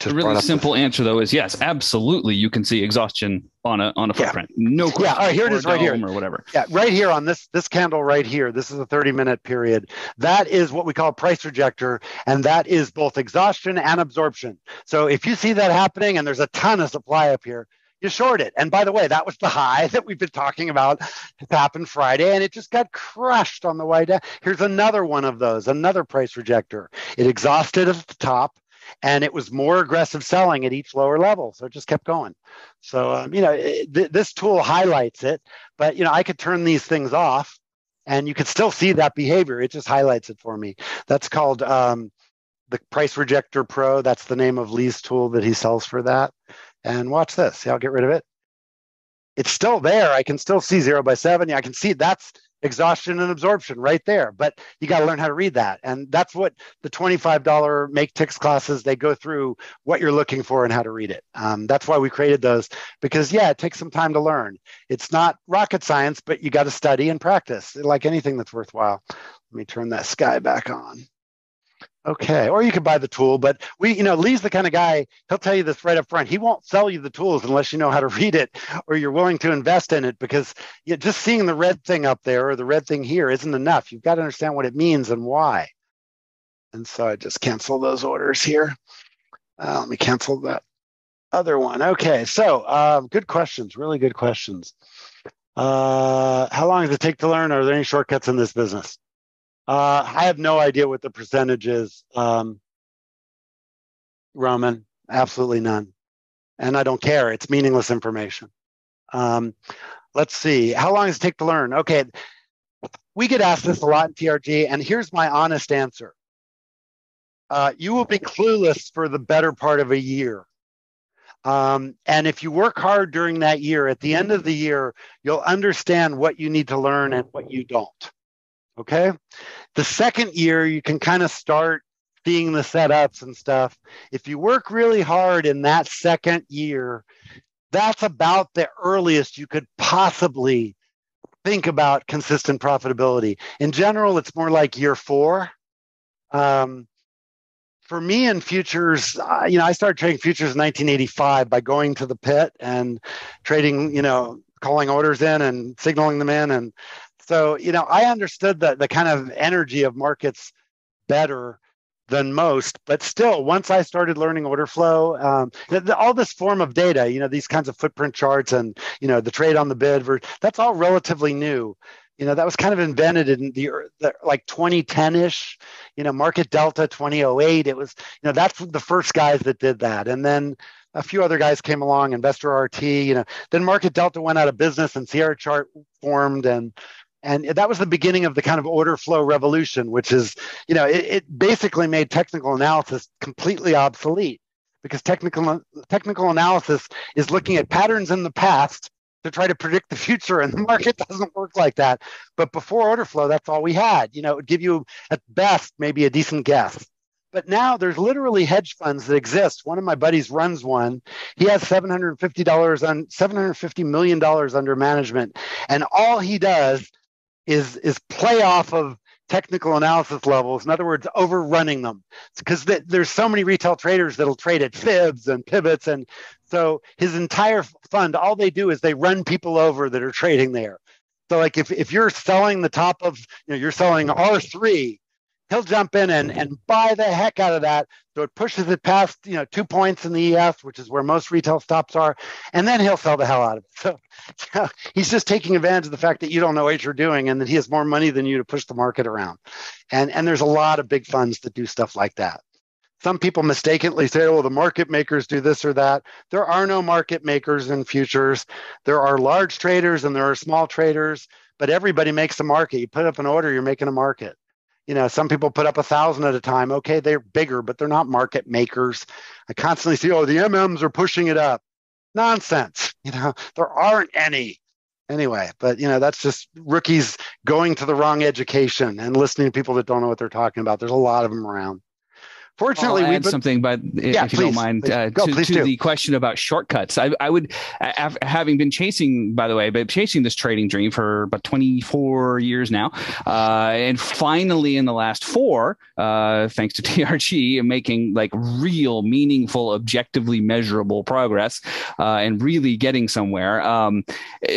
The really simple this. answer, though, is yes, absolutely. You can see exhaustion on a on a footprint. Yeah. No question. Yeah, all right, here it is, right here, or whatever. Yeah, right here on this this candle right here. This is a thirty-minute period. That is what we call price rejector, and that is both exhaustion and absorption. So if you see that happening, and there's a ton of supply up here, you short it. And by the way, that was the high that we've been talking about. It happened Friday, and it just got crushed on the way down. Here's another one of those, another price rejector. It exhausted at the top. And it was more aggressive selling at each lower level. So it just kept going. So, um, you know, it, th this tool highlights it, but, you know, I could turn these things off and you could still see that behavior. It just highlights it for me. That's called um, the Price Rejector Pro. That's the name of Lee's tool that he sells for that. And watch this. See, I'll get rid of it. It's still there. I can still see zero by seventy. I can see that's exhaustion and absorption right there, but you got to learn how to read that. And that's what the twenty-five dollar Make Ticks classes, they go through what you're looking for and how to read it. Um, that's why we created those because, yeah, it takes some time to learn. It's not rocket science, but you got to study and practice like anything that's worthwhile. Let me turn that sky back on. Okay, or you could buy the tool, but we, you know, Lee's the kind of guy, he'll tell you this right up front. He won't sell you the tools unless you know how to read it or you're willing to invest in it because you know, just seeing the red thing up there or the red thing here isn't enough. You've got to understand what it means and why. And so I just cancel those orders here. Uh, let me cancel that other one. Okay, so uh, good questions, really good questions. Uh, how long does it take to learn? Are there any shortcuts in this business? Uh, I have no idea what the percentage is, um, Roman. Absolutely none. And I don't care. It's meaningless information. Um, let's see. How long does it take to learn? Okay. We get asked this a lot in T R G, and here's my honest answer. Uh, you will be clueless for the better part of a year. Um, and if you work hard during that year, at the end of the year, you'll understand what you need to learn and what you don't. Okay? The second year, you can kind of start seeing the setups and stuff. If you work really hard in that second year, that's about the earliest you could possibly think about consistent profitability. In general, it's more like year four. Um, for me in futures, uh, you know, I started trading futures in nineteen eighty-five by going to the pit and trading, you know, calling orders in and signaling them in. And so, you know, I understood the, the kind of energy of markets better than most, but still, once I started learning order flow, um, the, the, all this form of data, you know, these kinds of footprint charts and, you know, the trade on the bid, that's all relatively new. You know, that was kind of invented in the, the like twenty ten-ish, you know, Market Delta two thousand eight. It was, you know, that's the first guys that did that. And then a few other guys came along, Investor R T, you know, then Market Delta went out of business and Sierra Chart formed, and And that was the beginning of the kind of order flow revolution, which is, you know, it, it basically made technical analysis completely obsolete, because technical technical analysis is looking at patterns in the past to try to predict the future, and the market doesn't work like that. But before order flow, that's all we had. You know, it would give you, at best, maybe a decent guess. But now there's literally hedge funds that exist. One of my buddies runs one. He has seven hundred fifty dollars on seven hundred fifty million dollars under management, and all he does is is play off of technical analysis levels. In other words, overrunning them, because th there's so many retail traders that'll trade at fibs and pivots. And so his entire fund, all they do is they run people over that are trading there. So like if, if you're selling the top of, you know, you're selling R three, he'll jump in and, and buy the heck out of that. So it pushes it past, you know, two points in the E S, which is where most retail stops are, and then he'll sell the hell out of it. So, so he's just taking advantage of the fact that you don't know what you're doing and that he has more money than you to push the market around. And, and there's a lot of big funds that do stuff like that. Some people mistakenly say, well, the market makers do this or that. There are no market makers in futures. There are large traders and there are small traders, but everybody makes a market. You put up an order, you're making a market. You know, some people put up a thousand at a time. Okay, they're bigger, but they're not market makers. I constantly see, oh, the M Ms are pushing it up. Nonsense. You know, there aren't any. Anyway, but, you know, that's just rookies going to the wrong education and listening to people that don't know what they're talking about. There's a lot of them around. Fortunately, I'll add something, but if yeah, you please, don't mind, uh, Go, to, to the question about shortcuts, I, I would, having been chasing, by the way, but chasing this trading dream for about twenty-four years now, uh, and finally in the last four, uh, thanks to T R G, making like real, meaningful, objectively measurable progress, uh, and really getting somewhere. Um,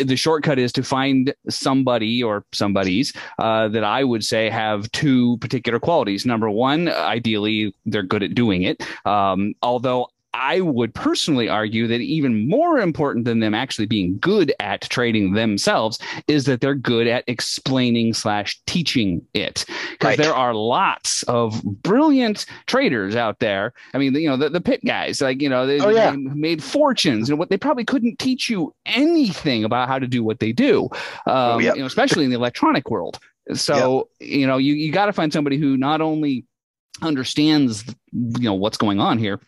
the shortcut is to find somebody or somebodies uh, that I would say have two particular qualities. Number one, ideally, they're good at doing it. Um, although I would personally argue that even more important than them actually being good at trading themselves is that they're good at explaining slash teaching it. Because right. There are lots of brilliant traders out there. I mean, you know, the, the pit guys, like, you know, they, oh, yeah. they made fortunes, and what they probably couldn't teach you anything about how to do what they do, um, oh, yeah. you know, especially in the electronic world. So, yeah. you know, you, you got to find somebody who not only understands, you know, what's going on here,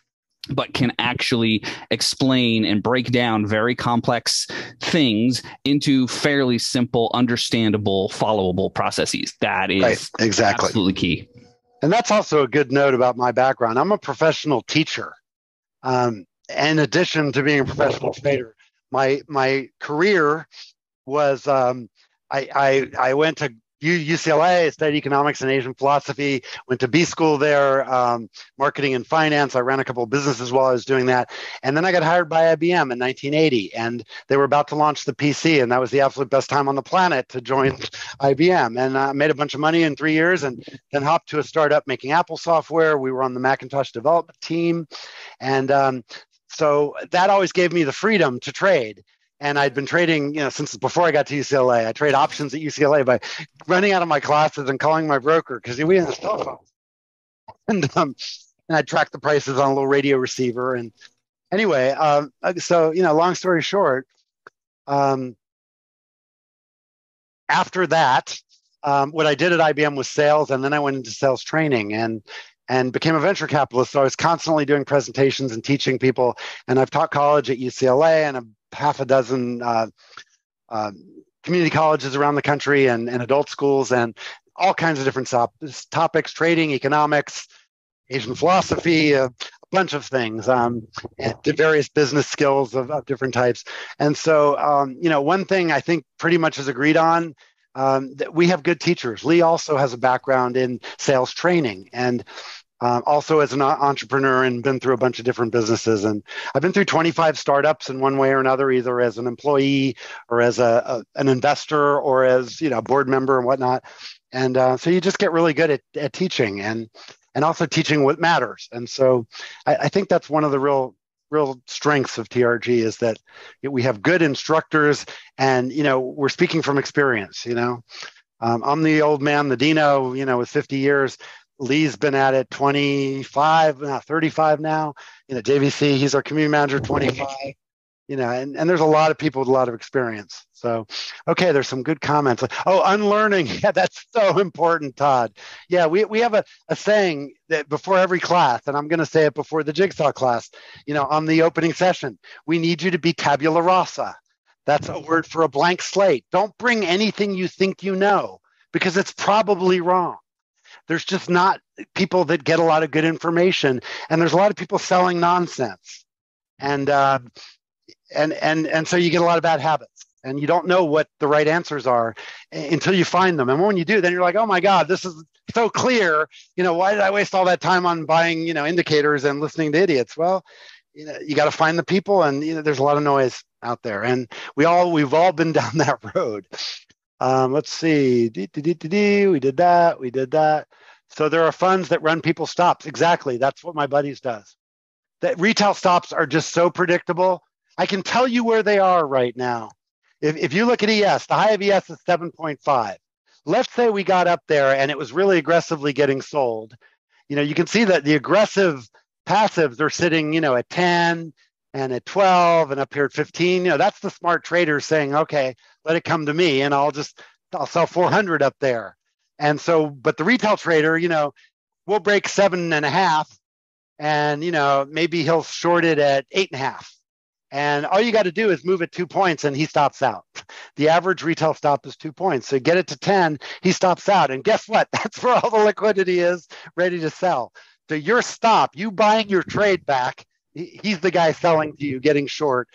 but can actually explain and break down very complex things into fairly simple, understandable, followable processes. That is right, exactly absolutely key. And that's also a good note about my background. I'm a professional teacher. Um, in addition to being a professional trader, my my career was um, I, I I went to U C L A, studied economics and Asian philosophy, went to B school there, um, marketing and finance. I ran a couple of businesses while I was doing that. And then I got hired by I B M in nineteen eighty, and they were about to launch the P C, and that was the absolute best time on the planet to join I B M. And I uh, made a bunch of money in three years and then hopped to a startup making Apple software. We were on the Macintosh development team. And um, so that always gave me the freedom to trade. And I'd been trading, you know, since before I got to U C L A. I trade options at U C L A by running out of my classes and calling my broker because we didn't have cell phones. And um, and I tracked the prices on a little radio receiver. And anyway, um, so you know, long story short, um, after that, um, what I did at I B M was sales, and then I went into sales training and and became a venture capitalist. So I was constantly doing presentations and teaching people. And I've taught college at U C L A and I've half a dozen uh, uh, community colleges around the country and, and adult schools and all kinds of different top, topics, trading, economics, Asian philosophy, a, a bunch of things, um, and various business skills of, of different types. And so, um, you know, one thing I think pretty much is agreed on, um, that we have good teachers. Lee also has a background in sales training and Um, also as an entrepreneur and been through a bunch of different businesses. And I've been through twenty-five startups in one way or another, either as an employee or as a, a an investor or as, you know, a board member and whatnot. And uh, so you just get really good at, at teaching and and also teaching what matters. And so I, I think that's one of the real real strengths of T R G is that we have good instructors and, you know, we're speaking from experience, you know. Um, I'm the old man, the Dino, you know, with fifty years. Lee's been at it twenty-five, thirty-five now. You know, J V C, he's our community manager, twenty-five. You know, and, and there's a lot of people with a lot of experience. So, okay, there's some good comments. Oh, unlearning. Yeah, that's so important, Todd. Yeah, we, we have a, a saying that before every class, and I'm going to say it before the Jigsaw class, you know, on the opening session, we need you to be tabula rasa. That's a word for a blank slate. Don't bring anything you think you know because it's probably wrong. There's just not people that get a lot of good information, and there's a lot of people selling nonsense, and uh, and and and so you get a lot of bad habits, and you don't know what the right answers are until you find them. And when you do, then you're like, oh my God, this is so clear. You know, why did I waste all that time on buying, you know, indicators and listening to idiots? Well, you know, you got to find the people, and you know, there's a lot of noise out there, and we all we've all been down that road. Um, let's see. De, de, de, de, de. We did that. We did that. So there are funds that run people's stops. Exactly. That's what my buddies does. That retail stops are just so predictable. I can tell you where they are right now. If, if you look at E S, the high of E S is seven point five. Let's say we got up there and it was really aggressively getting sold. You know, you can see that the aggressive passives are sitting, you know, at ten and at twelve and up here at fifteen. You know, that's the smart trader saying, okay, let it come to me and I'll just, I'll sell four hundred up there. And so, but the retail trader, you know, we'll break seven and a half and, you know, maybe he'll short it at eight and a half. And all you got to do is move it two points and he stops out. The average retail stop is two points. So get it to ten, he stops out. And guess what? That's where all the liquidity is ready to sell. So your stop, you buying your trade back, he's the guy selling to you, getting short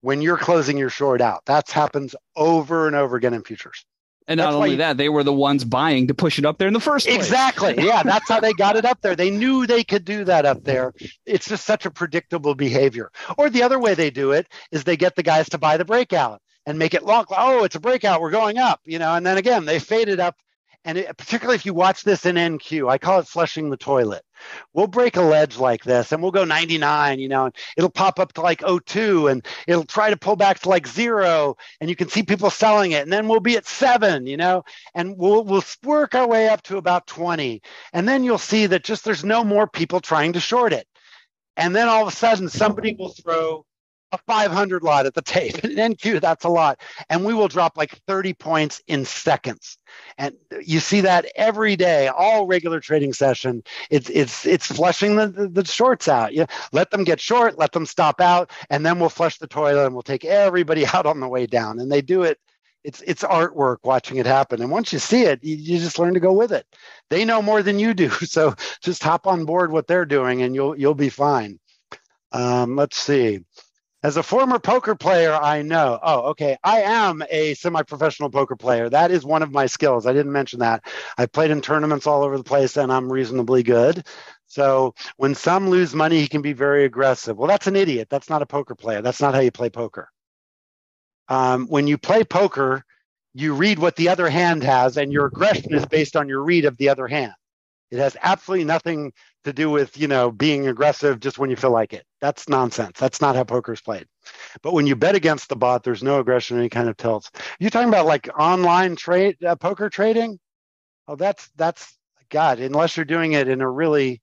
when you're closing your short out. That happens over and over again in futures. And not only that, they were the ones buying to push it up there in the first place. Exactly. Yeah, that's how they got it up there. They knew they could do that up there. It's just such a predictable behavior. Or the other way they do it is they get the guys to buy the breakout and make it long. Oh, it's a breakout. We're going up, you know. And then again, they fade it up. And it, particularly if you watch this in N Q, I call it flushing the toilet. We'll break a ledge like this and we'll go ninety-nine, you know, and it'll pop up to like oh two and it'll try to pull back to like zero and you can see people selling it. And then we'll be at seven, you know, and we'll, we'll work our way up to about twenty. And then you'll see that just there's no more people trying to short it. And then all of a sudden somebody will throw a five hundred lot at the tape. In N Q, that's a lot. And we will drop like thirty points in seconds. And you see that every day, all regular trading session. It's it's it's flushing the, the, the shorts out. You know, let them get short, let them stop out, and then we'll flush the toilet and we'll take everybody out on the way down. And they do it. It's it's artwork watching it happen. And once you see it, you, you just learn to go with it. They know more than you do. So just hop on board what they're doing and you'll you'll be fine. Um, let's see. As a former poker player, I know. Oh, okay. I am a semi-professional poker player. That is one of my skills. I didn't mention that. I played in tournaments all over the place, and I'm reasonably good. So when some lose money, he can be very aggressive. Well, that's an idiot. That's not a poker player. That's not how you play poker. Um, when you play poker, you read what the other hand has, and your aggression is based on your read of the other hand. It has absolutely nothing to do with, you know, being aggressive just when you feel like it. That's nonsense. That's not how poker is played. But when you bet against the bot, there's no aggression or any kind of tilts. You're talking about like online trade, uh, poker trading? Oh, that's, that's, God, unless you're doing it in a really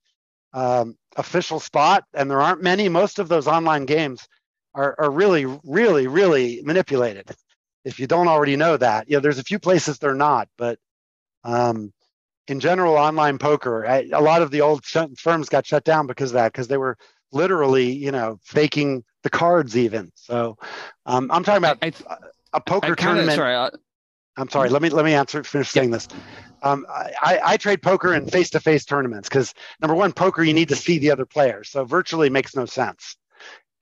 um, official spot, and there aren't many, most of those online games are, are really, really, really manipulated. If you don't already know that, you know, there's a few places they're not, but um, in general, online poker, I, a lot of the old sh firms got shut down because of that, because they were literally, you know, faking the cards even. So um, I'm talking about I, I, a poker I kinda, tournament. Sorry, I, I'm sorry. Let me let me answer. Finish saying yeah. this. Um, I, I trade poker in face-to-face tournaments because number one, poker you need to see the other player, so virtually makes no sense.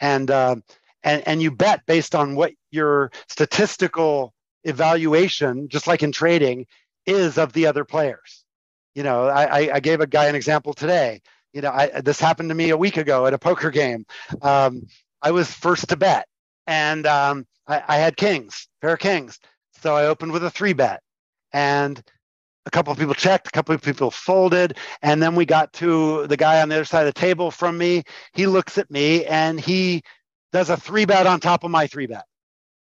And uh, and and you bet based on what your statistical evaluation, just like in trading, is of the other players. You know, I, I gave a guy an example today. You know, I, this happened to me a week ago at a poker game. Um, I was first to bet, and um, I, I had kings, pair of kings. So I opened with a three bet, and a couple of people checked, a couple of people folded, and then we got to the guy on the other side of the table from me. He looks at me and he does a three bet on top of my three bet.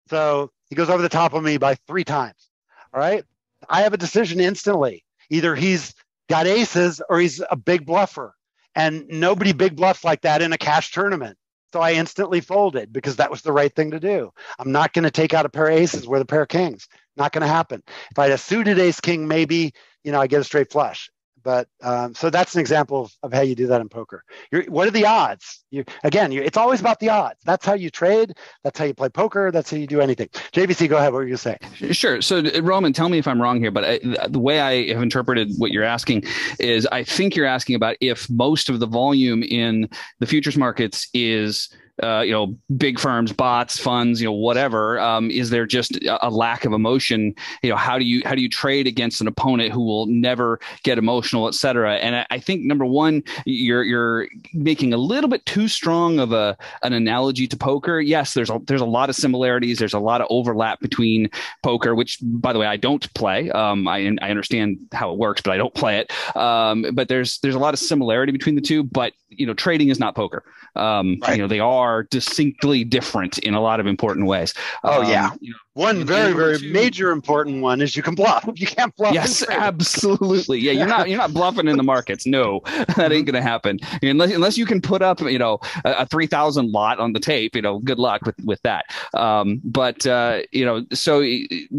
So he goes over the top of me by three times. All right. I have a decision instantly. Either he's got aces or he's a big bluffer, and nobody big bluffs like that in a cash tournament. So I instantly folded because that was the right thing to do. I'm not going to take out a pair of aces with a pair of kings. Not going to happen. If I had a suited ace king, maybe, you know, I get a straight flush. But um, so that's an example of, of how you do that in poker. You're, what are the odds? You, again, you, it's always about the odds. That's how you trade. That's how you play poker. That's how you do anything. J V C, go ahead. What were you going to say? Sure. So Roman, tell me if I'm wrong here, but I, the way I have interpreted what you're asking is I think you're asking about if most of the volume in the futures markets is Uh, you know, big firms, bots, funds, you know, whatever. Um, is there just a, a lack of emotion? You know, how do you how do you trade against an opponent who will never get emotional, et cetera? And I, I think number one, you're you're making a little bit too strong of a an analogy to poker. Yes, there's a there's a lot of similarities. There's a lot of overlap between poker, which, by the way, I don't play. Um, I I understand how it works, but I don't play it. Um, but there's there's a lot of similarity between the two. But you know, trading is not poker. Um, right. You know, they are. Are distinctly different in a lot of important ways. Oh um, yeah, you know, one very very two, major important one is you can bluff. You can't bluff. Yes, absolutely. Yeah, you're not you're not bluffing in the markets. No, that ain't gonna happen unless unless you can put up you know a, a three thousand lot on the tape. You know, good luck with with that. Um, but uh, you know, so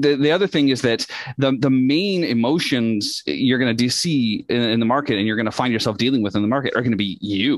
the the other thing is that the the main emotions you're gonna see in, in the market and you're gonna find yourself dealing with in the market are gonna be you.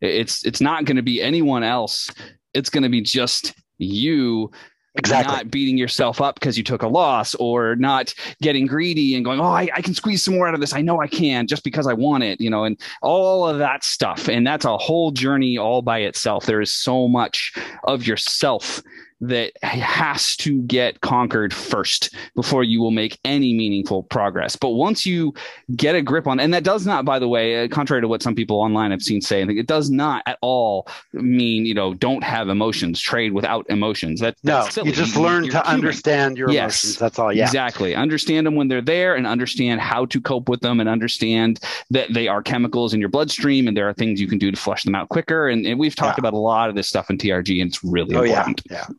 It's it's not going to be anyone else. It's going to be just you. Exactly. Not beating yourself up because you took a loss, or not getting greedy and going, oh, I, I can squeeze some more out of this. I know I can just because I want it, you know, and all of that stuff. And that's a whole journey all by itself. There is so much of yourself that has to get conquered first before you will make any meaningful progress. But once you get a grip on, and that does not, by the way, uh, contrary to what some people online have seen say, I think it does not at all mean, you know, don't have emotions, trade without emotions. That, that's no, silly. You just you, learn to human. understand your yes, emotions. That's all. Yeah, exactly. Understand them when they're there and understand how to cope with them and understand that they are chemicals in your bloodstream and there are things you can do to flush them out quicker. And, and we've talked yeah. about a lot of this stuff in T R G, and it's really oh, important. Yeah. yeah.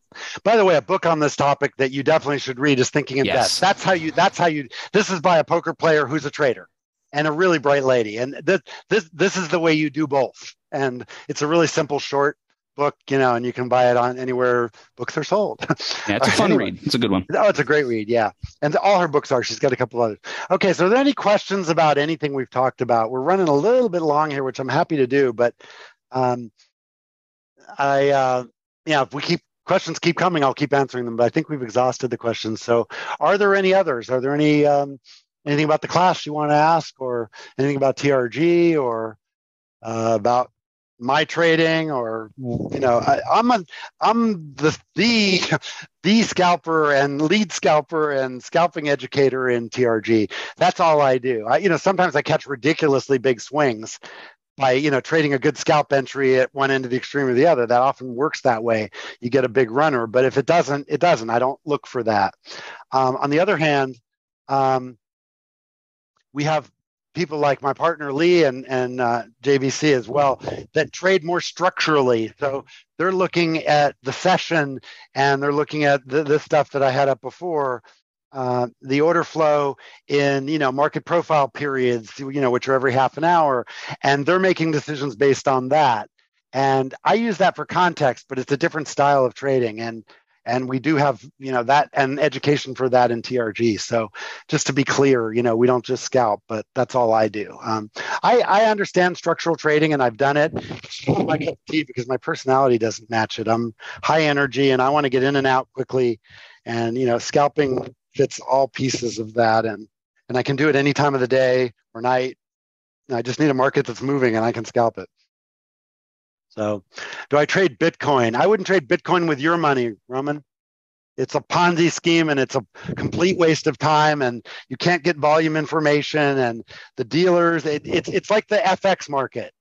By the way, a book on this topic that you definitely should read is Thinking in yes. Debt. That's how you, that's how you, this is by a poker player who's a trader and a really bright lady. And this, this, this is the way you do both. And it's a really simple, short book, you know, and you can buy it on anywhere books are sold. Yeah, it's a fun anyway. read. It's a good one. Oh, it's a great read. Yeah. And all her books are, she's got a couple others. Okay. So are there any questions about anything we've talked about? We're running a little bit long here, which I'm happy to do, but um, I, uh, yeah, if we keep, questions keep coming, I'll keep answering them, but I think we've exhausted the questions. So are there any others? Are there any um, anything about the class you want to ask, or anything about T R G, or uh, about my trading, or, you know, I, I'm a, I'm the, the, the scalper and lead scalper and scalping educator in T R G. That's all I do. I, you know, sometimes I catch ridiculously big swings by, you know, trading a good scalp entry at one end of the extreme or the other. That often works that way. You get a big runner, but if it doesn't, it doesn't. I don't look for that. Um, on the other hand, um, we have people like my partner Lee and, and uh, J V C as well, that trade more structurally. So they're looking at the session and they're looking at the, the stuff that I had up before, uh, the order flow in, you know, market profile periods, you know, which are every half an hour. And they're making decisions based on that. And I use that for context, but it's a different style of trading. And And we do have, you know, that and education for that in T R G. So just to be clear, you know, we don't just scalp, but that's all I do. Um, I, I understand structural trading and I've done it. It's not my cup of tea because my personality doesn't match it. I'm high energy and I want to get in and out quickly. And, you know, scalping fits all pieces of that. And, and I can do it any time of the day or night. I just need a market that's moving and I can scalp it. So do I trade Bitcoin? I wouldn't trade Bitcoin with your money, Roman. It's a Ponzi scheme and it's a complete waste of time and you can't get volume information and the dealers, it, it's, it's like the F X market,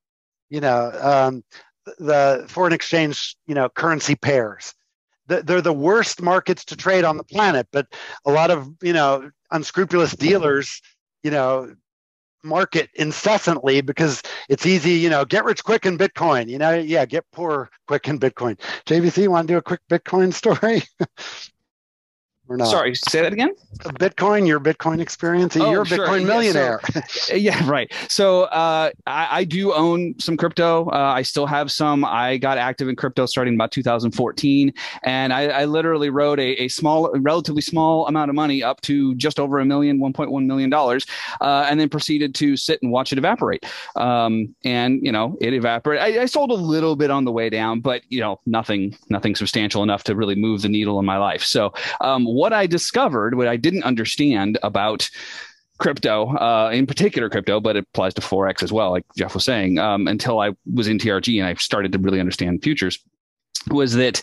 you know, um, the foreign exchange, you know, currency pairs. They're the worst markets to trade on the planet, but a lot of, you know, unscrupulous dealers, you know, market incessantly because it's easy, you know, get rich quick in Bitcoin, you know, yeah, get poor quick in Bitcoin. J V C, want to do a quick Bitcoin story? Or not? Sorry, say that again? Bitcoin, your Bitcoin experience. Oh, you're a sure. Bitcoin millionaire. Yeah, so, yeah, right. So uh, I, I do own some crypto. Uh, I still have some. I got active in crypto starting about two thousand fourteen. And I, I literally rode a, a small, relatively small amount of money up to just over a million, one point one million dollars, uh, and then proceeded to sit and watch it evaporate. Um, and, you know, it evaporated. I, I sold a little bit on the way down, but, you know, nothing, nothing substantial enough to really move the needle in my life. So um, what I discovered, what I didn't understand about crypto, uh, in particular crypto, but it applies to Forex as well, like Jeff was saying, um, until I was in T R G and I started to really understand futures, was that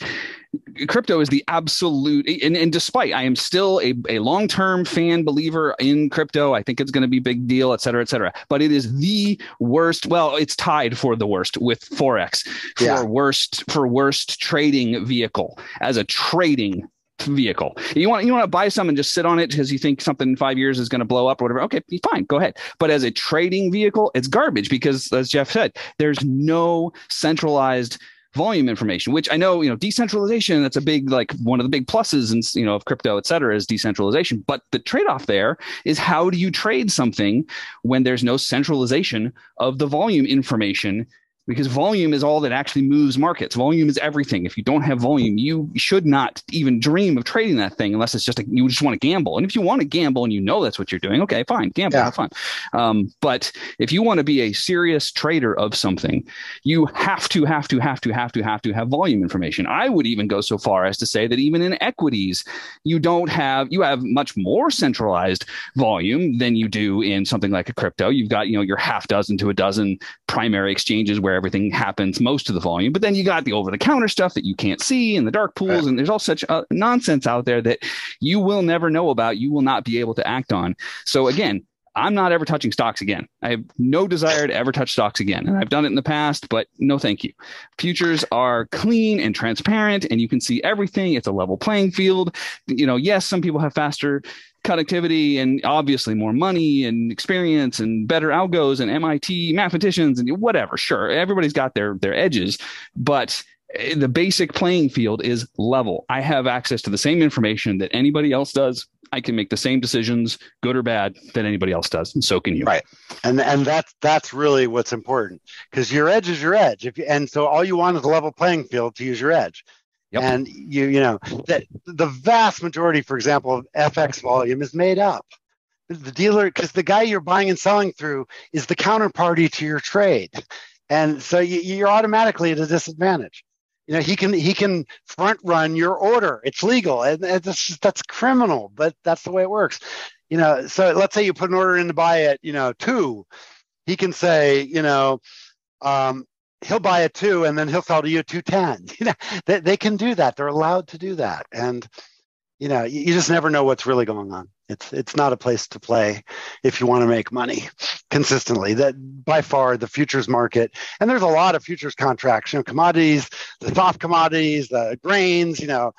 crypto is the absolute, and, and despite I am still a, a long-term fan believer in crypto, I think it's going to be a big deal, et cetera, et cetera. But it is the worst. Well, it's tied for the worst with Forex for yeah. worst for worst trading vehicle as a trading vehicle. You want you want to buy some and just sit on it because you think something in five years is going to blow up or whatever. Okay, fine, go ahead. But as a trading vehicle, it's garbage because, as Jeff said, there's no centralized volume information, which I know, you know, decentralization, that's a big, like one of the big pluses and, you know, of crypto, et cetera, is decentralization. But the trade-off there is how do you trade something when there's no centralization of the volume information? Because volume is all that actually moves markets. Volume is everything. If you don't have volume, you should not even dream of trading that thing unless it's just a, you just want to gamble. And if you want to gamble and you know that's what you're doing, okay, fine, gamble, yeah. have fun. Um, but if you want to be a serious trader of something, you have to, have to, have to, have to, have to have volume information. I would even go so far as to say that even in equities, you don't have, you have much more centralized volume than you do in something like a crypto. You've got, you know, your half dozen to a dozen primary exchanges where everything happens, most of the volume, but then you got the over-the-counter stuff that you can't see and the dark pools, and there's all such uh, nonsense out there that you will never know about, you will not be able to act on. So again, I'm not ever touching stocks again. I have no desire to ever touch stocks again. And I've done it in the past, but no, thank you. Futures are clean and transparent and you can see everything. It's a level playing field. You know, yes, some people have faster connectivity and obviously more money and experience and better algos and M I T mathematicians and whatever. Sure. Everybody's got their, their edges, but the basic playing field is level. I have access to the same information that anybody else does. I can make the same decisions, good or bad, that anybody else does, and so can you. Right, and and that's that's really what's important because your edge is your edge. If you, and so all you want is a level playing field to use your edge. Yep. And you you know that the vast majority, for example, of F X volume is made up. The dealer, because the guy you're buying and selling through is the counterparty to your trade, and so you, you're automatically at a disadvantage. You know, he can he can front run your order. It's legal, and that's that's criminal. But that's the way it works. You know, so let's say you put an order in to buy at, you know, two. He can say, you know, um, he'll buy at two, and then he'll sell to you at two ten. You know, they they can do that. They're allowed to do that, and you know, you, you just never know what's really going on. It's it's not a place to play if you want to make money consistently. That by far the futures market, and there's a lot of futures contracts, you know, commodities, the soft commodities, the grains, you know,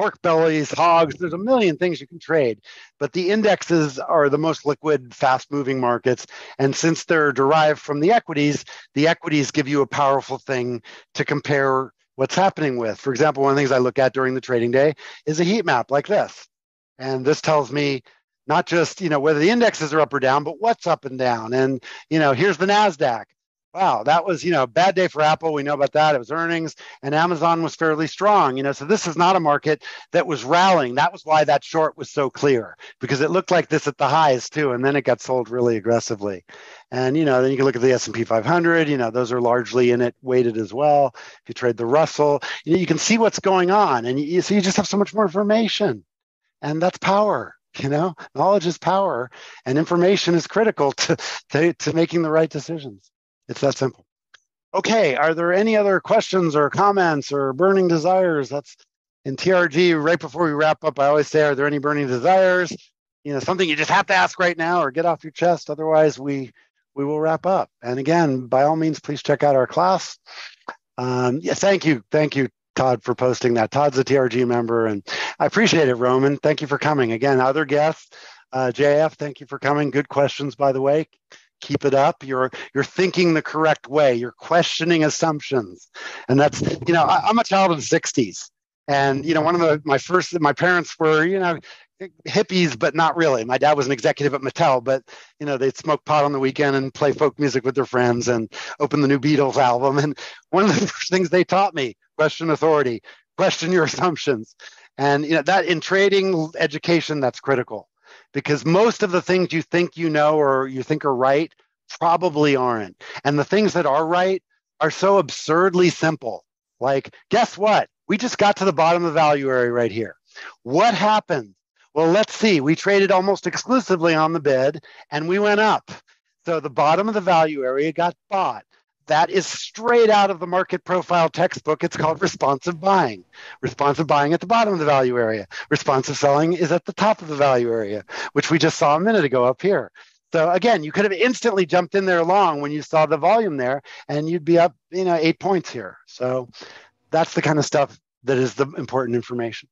pork bellies, hogs, there's a million things you can trade. But the indexes are the most liquid, fast-moving markets. And since they're derived from the equities, the equities give you a powerful thing to compare what's happening with. For example, one of the things I look at during the trading day is a heat map like this. And this tells me not just, you know, whether the indexes are up or down, but what's up and down. And, you know, here's the NASDAQ. Wow, that was, you know, a bad day for Apple. We know about that. It was earnings, and Amazon was fairly strong, you know. So this is not a market that was rallying. That was why that short was so clear, because it looked like this at the highs too, and then it got sold really aggressively. And, you know, then you can look at the S and P five hundred. You know, those are largely in it weighted as well. If you trade the Russell, you know, you can see what's going on, and you, so you just have so much more information, and that's power. You know, knowledge is power, and information is critical to to, to making the right decisions. It's that simple. Okay, are there any other questions or comments or burning desires? That's in T R G, right before we wrap up, I always say, are there any burning desires? You know, something you just have to ask right now or get off your chest. Otherwise, we we will wrap up. And again, by all means, please check out our class. Um, yeah, thank you. Thank you, Todd, for posting that. Todd's a T R G member, and I appreciate it, Roman. Thank you for coming. Again, other guests, uh, J F, thank you for coming. Good questions, by the way. Keep it up. You're you're thinking the correct way. You're questioning assumptions, and that's, you know, I, I'm a child of the sixties, and you know, one of the my first my parents were, you know, hippies, but not really. My dad was an executive at Mattel, but you know, they'd smoke pot on the weekend and play folk music with their friends and open the new Beatles album. And one of the first things they taught me: question authority, question your assumptions, and you know that in trading education, that's critical. Because most of the things you think you know or you think are right probably aren't. And the things that are right are so absurdly simple. Like, guess what? We just got to the bottom of the value area right here. What happened? Well, let's see. We traded almost exclusively on the bid, and we went up. So the bottom of the value area got bought. That is straight out of the market profile textbook. It's called responsive buying. Responsive buying at the bottom of the value area. Responsive selling is at the top of the value area, which we just saw a minute ago up here. So again, you could have instantly jumped in there long when you saw the volume there, and you'd be up, you know, eight points here. So that's the kind of stuff that is the important information.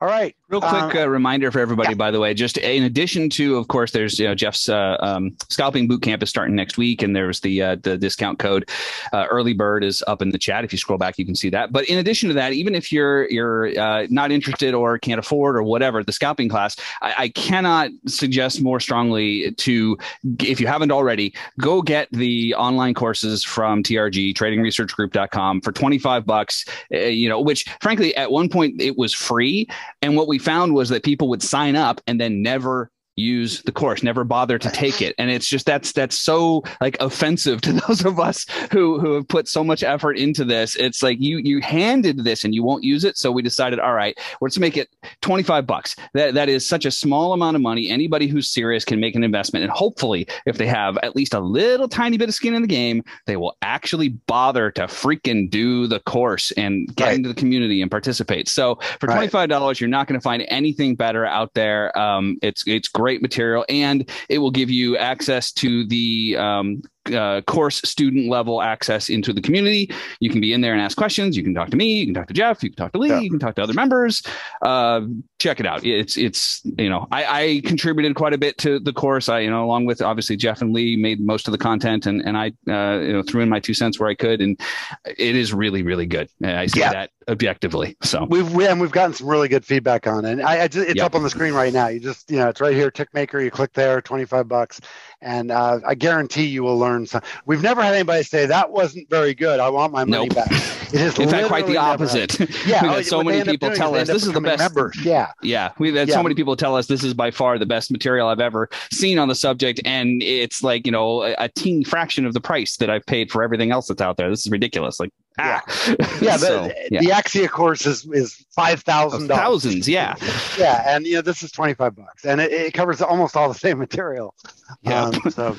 All right. Real quick uh, uh, reminder for everybody, yeah. By the way, just in addition to, of course, there's, you know, Jeff's uh, um, scalping boot camp is starting next week, and there's the uh, the discount code uh, early bird is up in the chat. If you scroll back, you can see that. But in addition to that, even if you're you're uh, not interested or can't afford or whatever the scalping class, I, I cannot suggest more strongly to, if you haven't already, go get the online courses from T R G, trading research group dot com, for twenty-five bucks. Uh, you know, which frankly at one point it was free. And what we found was that people would sign up and then never use the course, never bother to take it. And it's just, that's, that's so like offensive to those of us who, who have put so much effort into this. It's like, you, you handed this and you won't use it. So we decided, all right, let's make it twenty-five bucks. That, that is such a small amount of money. Anybody who's serious can make an investment. And hopefully if they have at least a little tiny bit of skin in the game, they will actually bother to freaking do the course and get right into the community and participate. So for twenty-five dollars, you're not going to find anything better out there. Um, it's, it's great. Great material, and it will give you access to the um, uh, course student level access into the community. You can be in there and ask questions. You can talk to me. You can talk to Jeff. You can talk to Lee. Yeah. You can talk to other members. Uh, check it out. It's it's you know I, I contributed quite a bit to the course. I you know along with obviously Jeff and Lee made most of the content, and and I uh, you know threw in my two cents where I could, and it is really really good. And I see yeah. that objectively. So we've we, and we've gotten some really good feedback on it. And I, I just, it's yep. up on the screen right now. You just you know it's right here. Tick maker. You click there. twenty-five bucks. And uh, I guarantee you will learn some. We've never had anybody say that wasn't very good. I want my money nope. back. It is in fact quite the opposite. Yeah, we had so many people tell us this is the best. Members. Yeah, yeah, we've had yeah. so many people tell us this is by far the best material I've ever seen on the subject, and it's like you know a, a teeny fraction of the price that I've paid for everything else that's out there. This is ridiculous. Like. Ah. Yeah, yeah, so, the, yeah. The Axia course is is five thousand dollars. Thousands, yeah, yeah, and you know this is twenty five bucks, and it, it covers almost all the same material. Yeah. Um, so,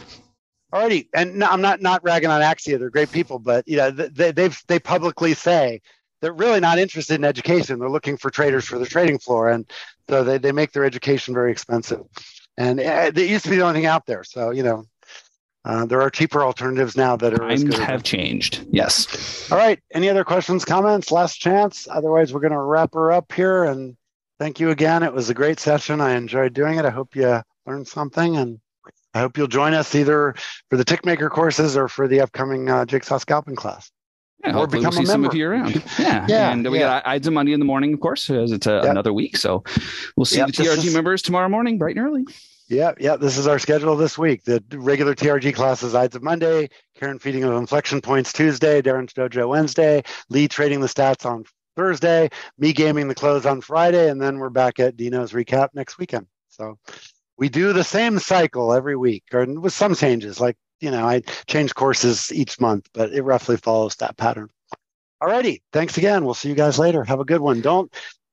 alrighty, and no, I'm not not ragging on Axia; they're great people, but you know they they've they publicly say they're really not interested in education; they're looking for traders for the trading floor, and so they they make their education very expensive, and it, it used to be the only thing out there. So you know. Uh, there are cheaper alternatives now that are... Times have changed, yes. All right. Any other questions, comments? Last chance. Otherwise, we're going to wrap her up here. And thank you again. It was a great session. I enjoyed doing it. I hope you learned something. And I hope you'll join us either for the Tick Maker courses or for the upcoming uh, Jigsaw Scalping class. Yeah, or hopefully we'll see some of you around. Yeah, yeah and we yeah. got I D S on Monday in the morning, of course, as it's a, yep. another week. So we'll see yep, the T R G is... members tomorrow morning, bright and early. Yeah, yeah. This is our schedule this week. The regular T R G classes, I D S of Monday, Karen feeding of inflection points Tuesday, Darren's Dojo Wednesday, Lee trading the stats on Thursday, me gaming the close on Friday, and then we're back at Dino's recap next weekend. So we do the same cycle every week, or with some changes, like, you know, I change courses each month, but it roughly follows that pattern. All righty. Thanks again. We'll see you guys later. Have a good one. Don't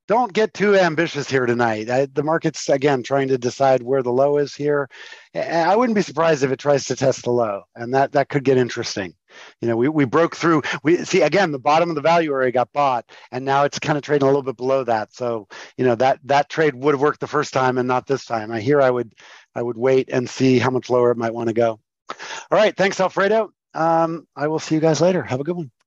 don't get too ambitious here tonight. I, the market's, again, trying to decide where the low is here. I wouldn't be surprised if it tries to test the low, and that, that could get interesting. You know, we, we broke through. We see, again, the bottom of the value area got bought, and now it's kind of trading a little bit below that. So, you know, that, that trade would have worked the first time and not this time. I hear I would, I would wait and see how much lower it might want to go. All right. Thanks, Alfredo. Um, I will see you guys later. Have a good one.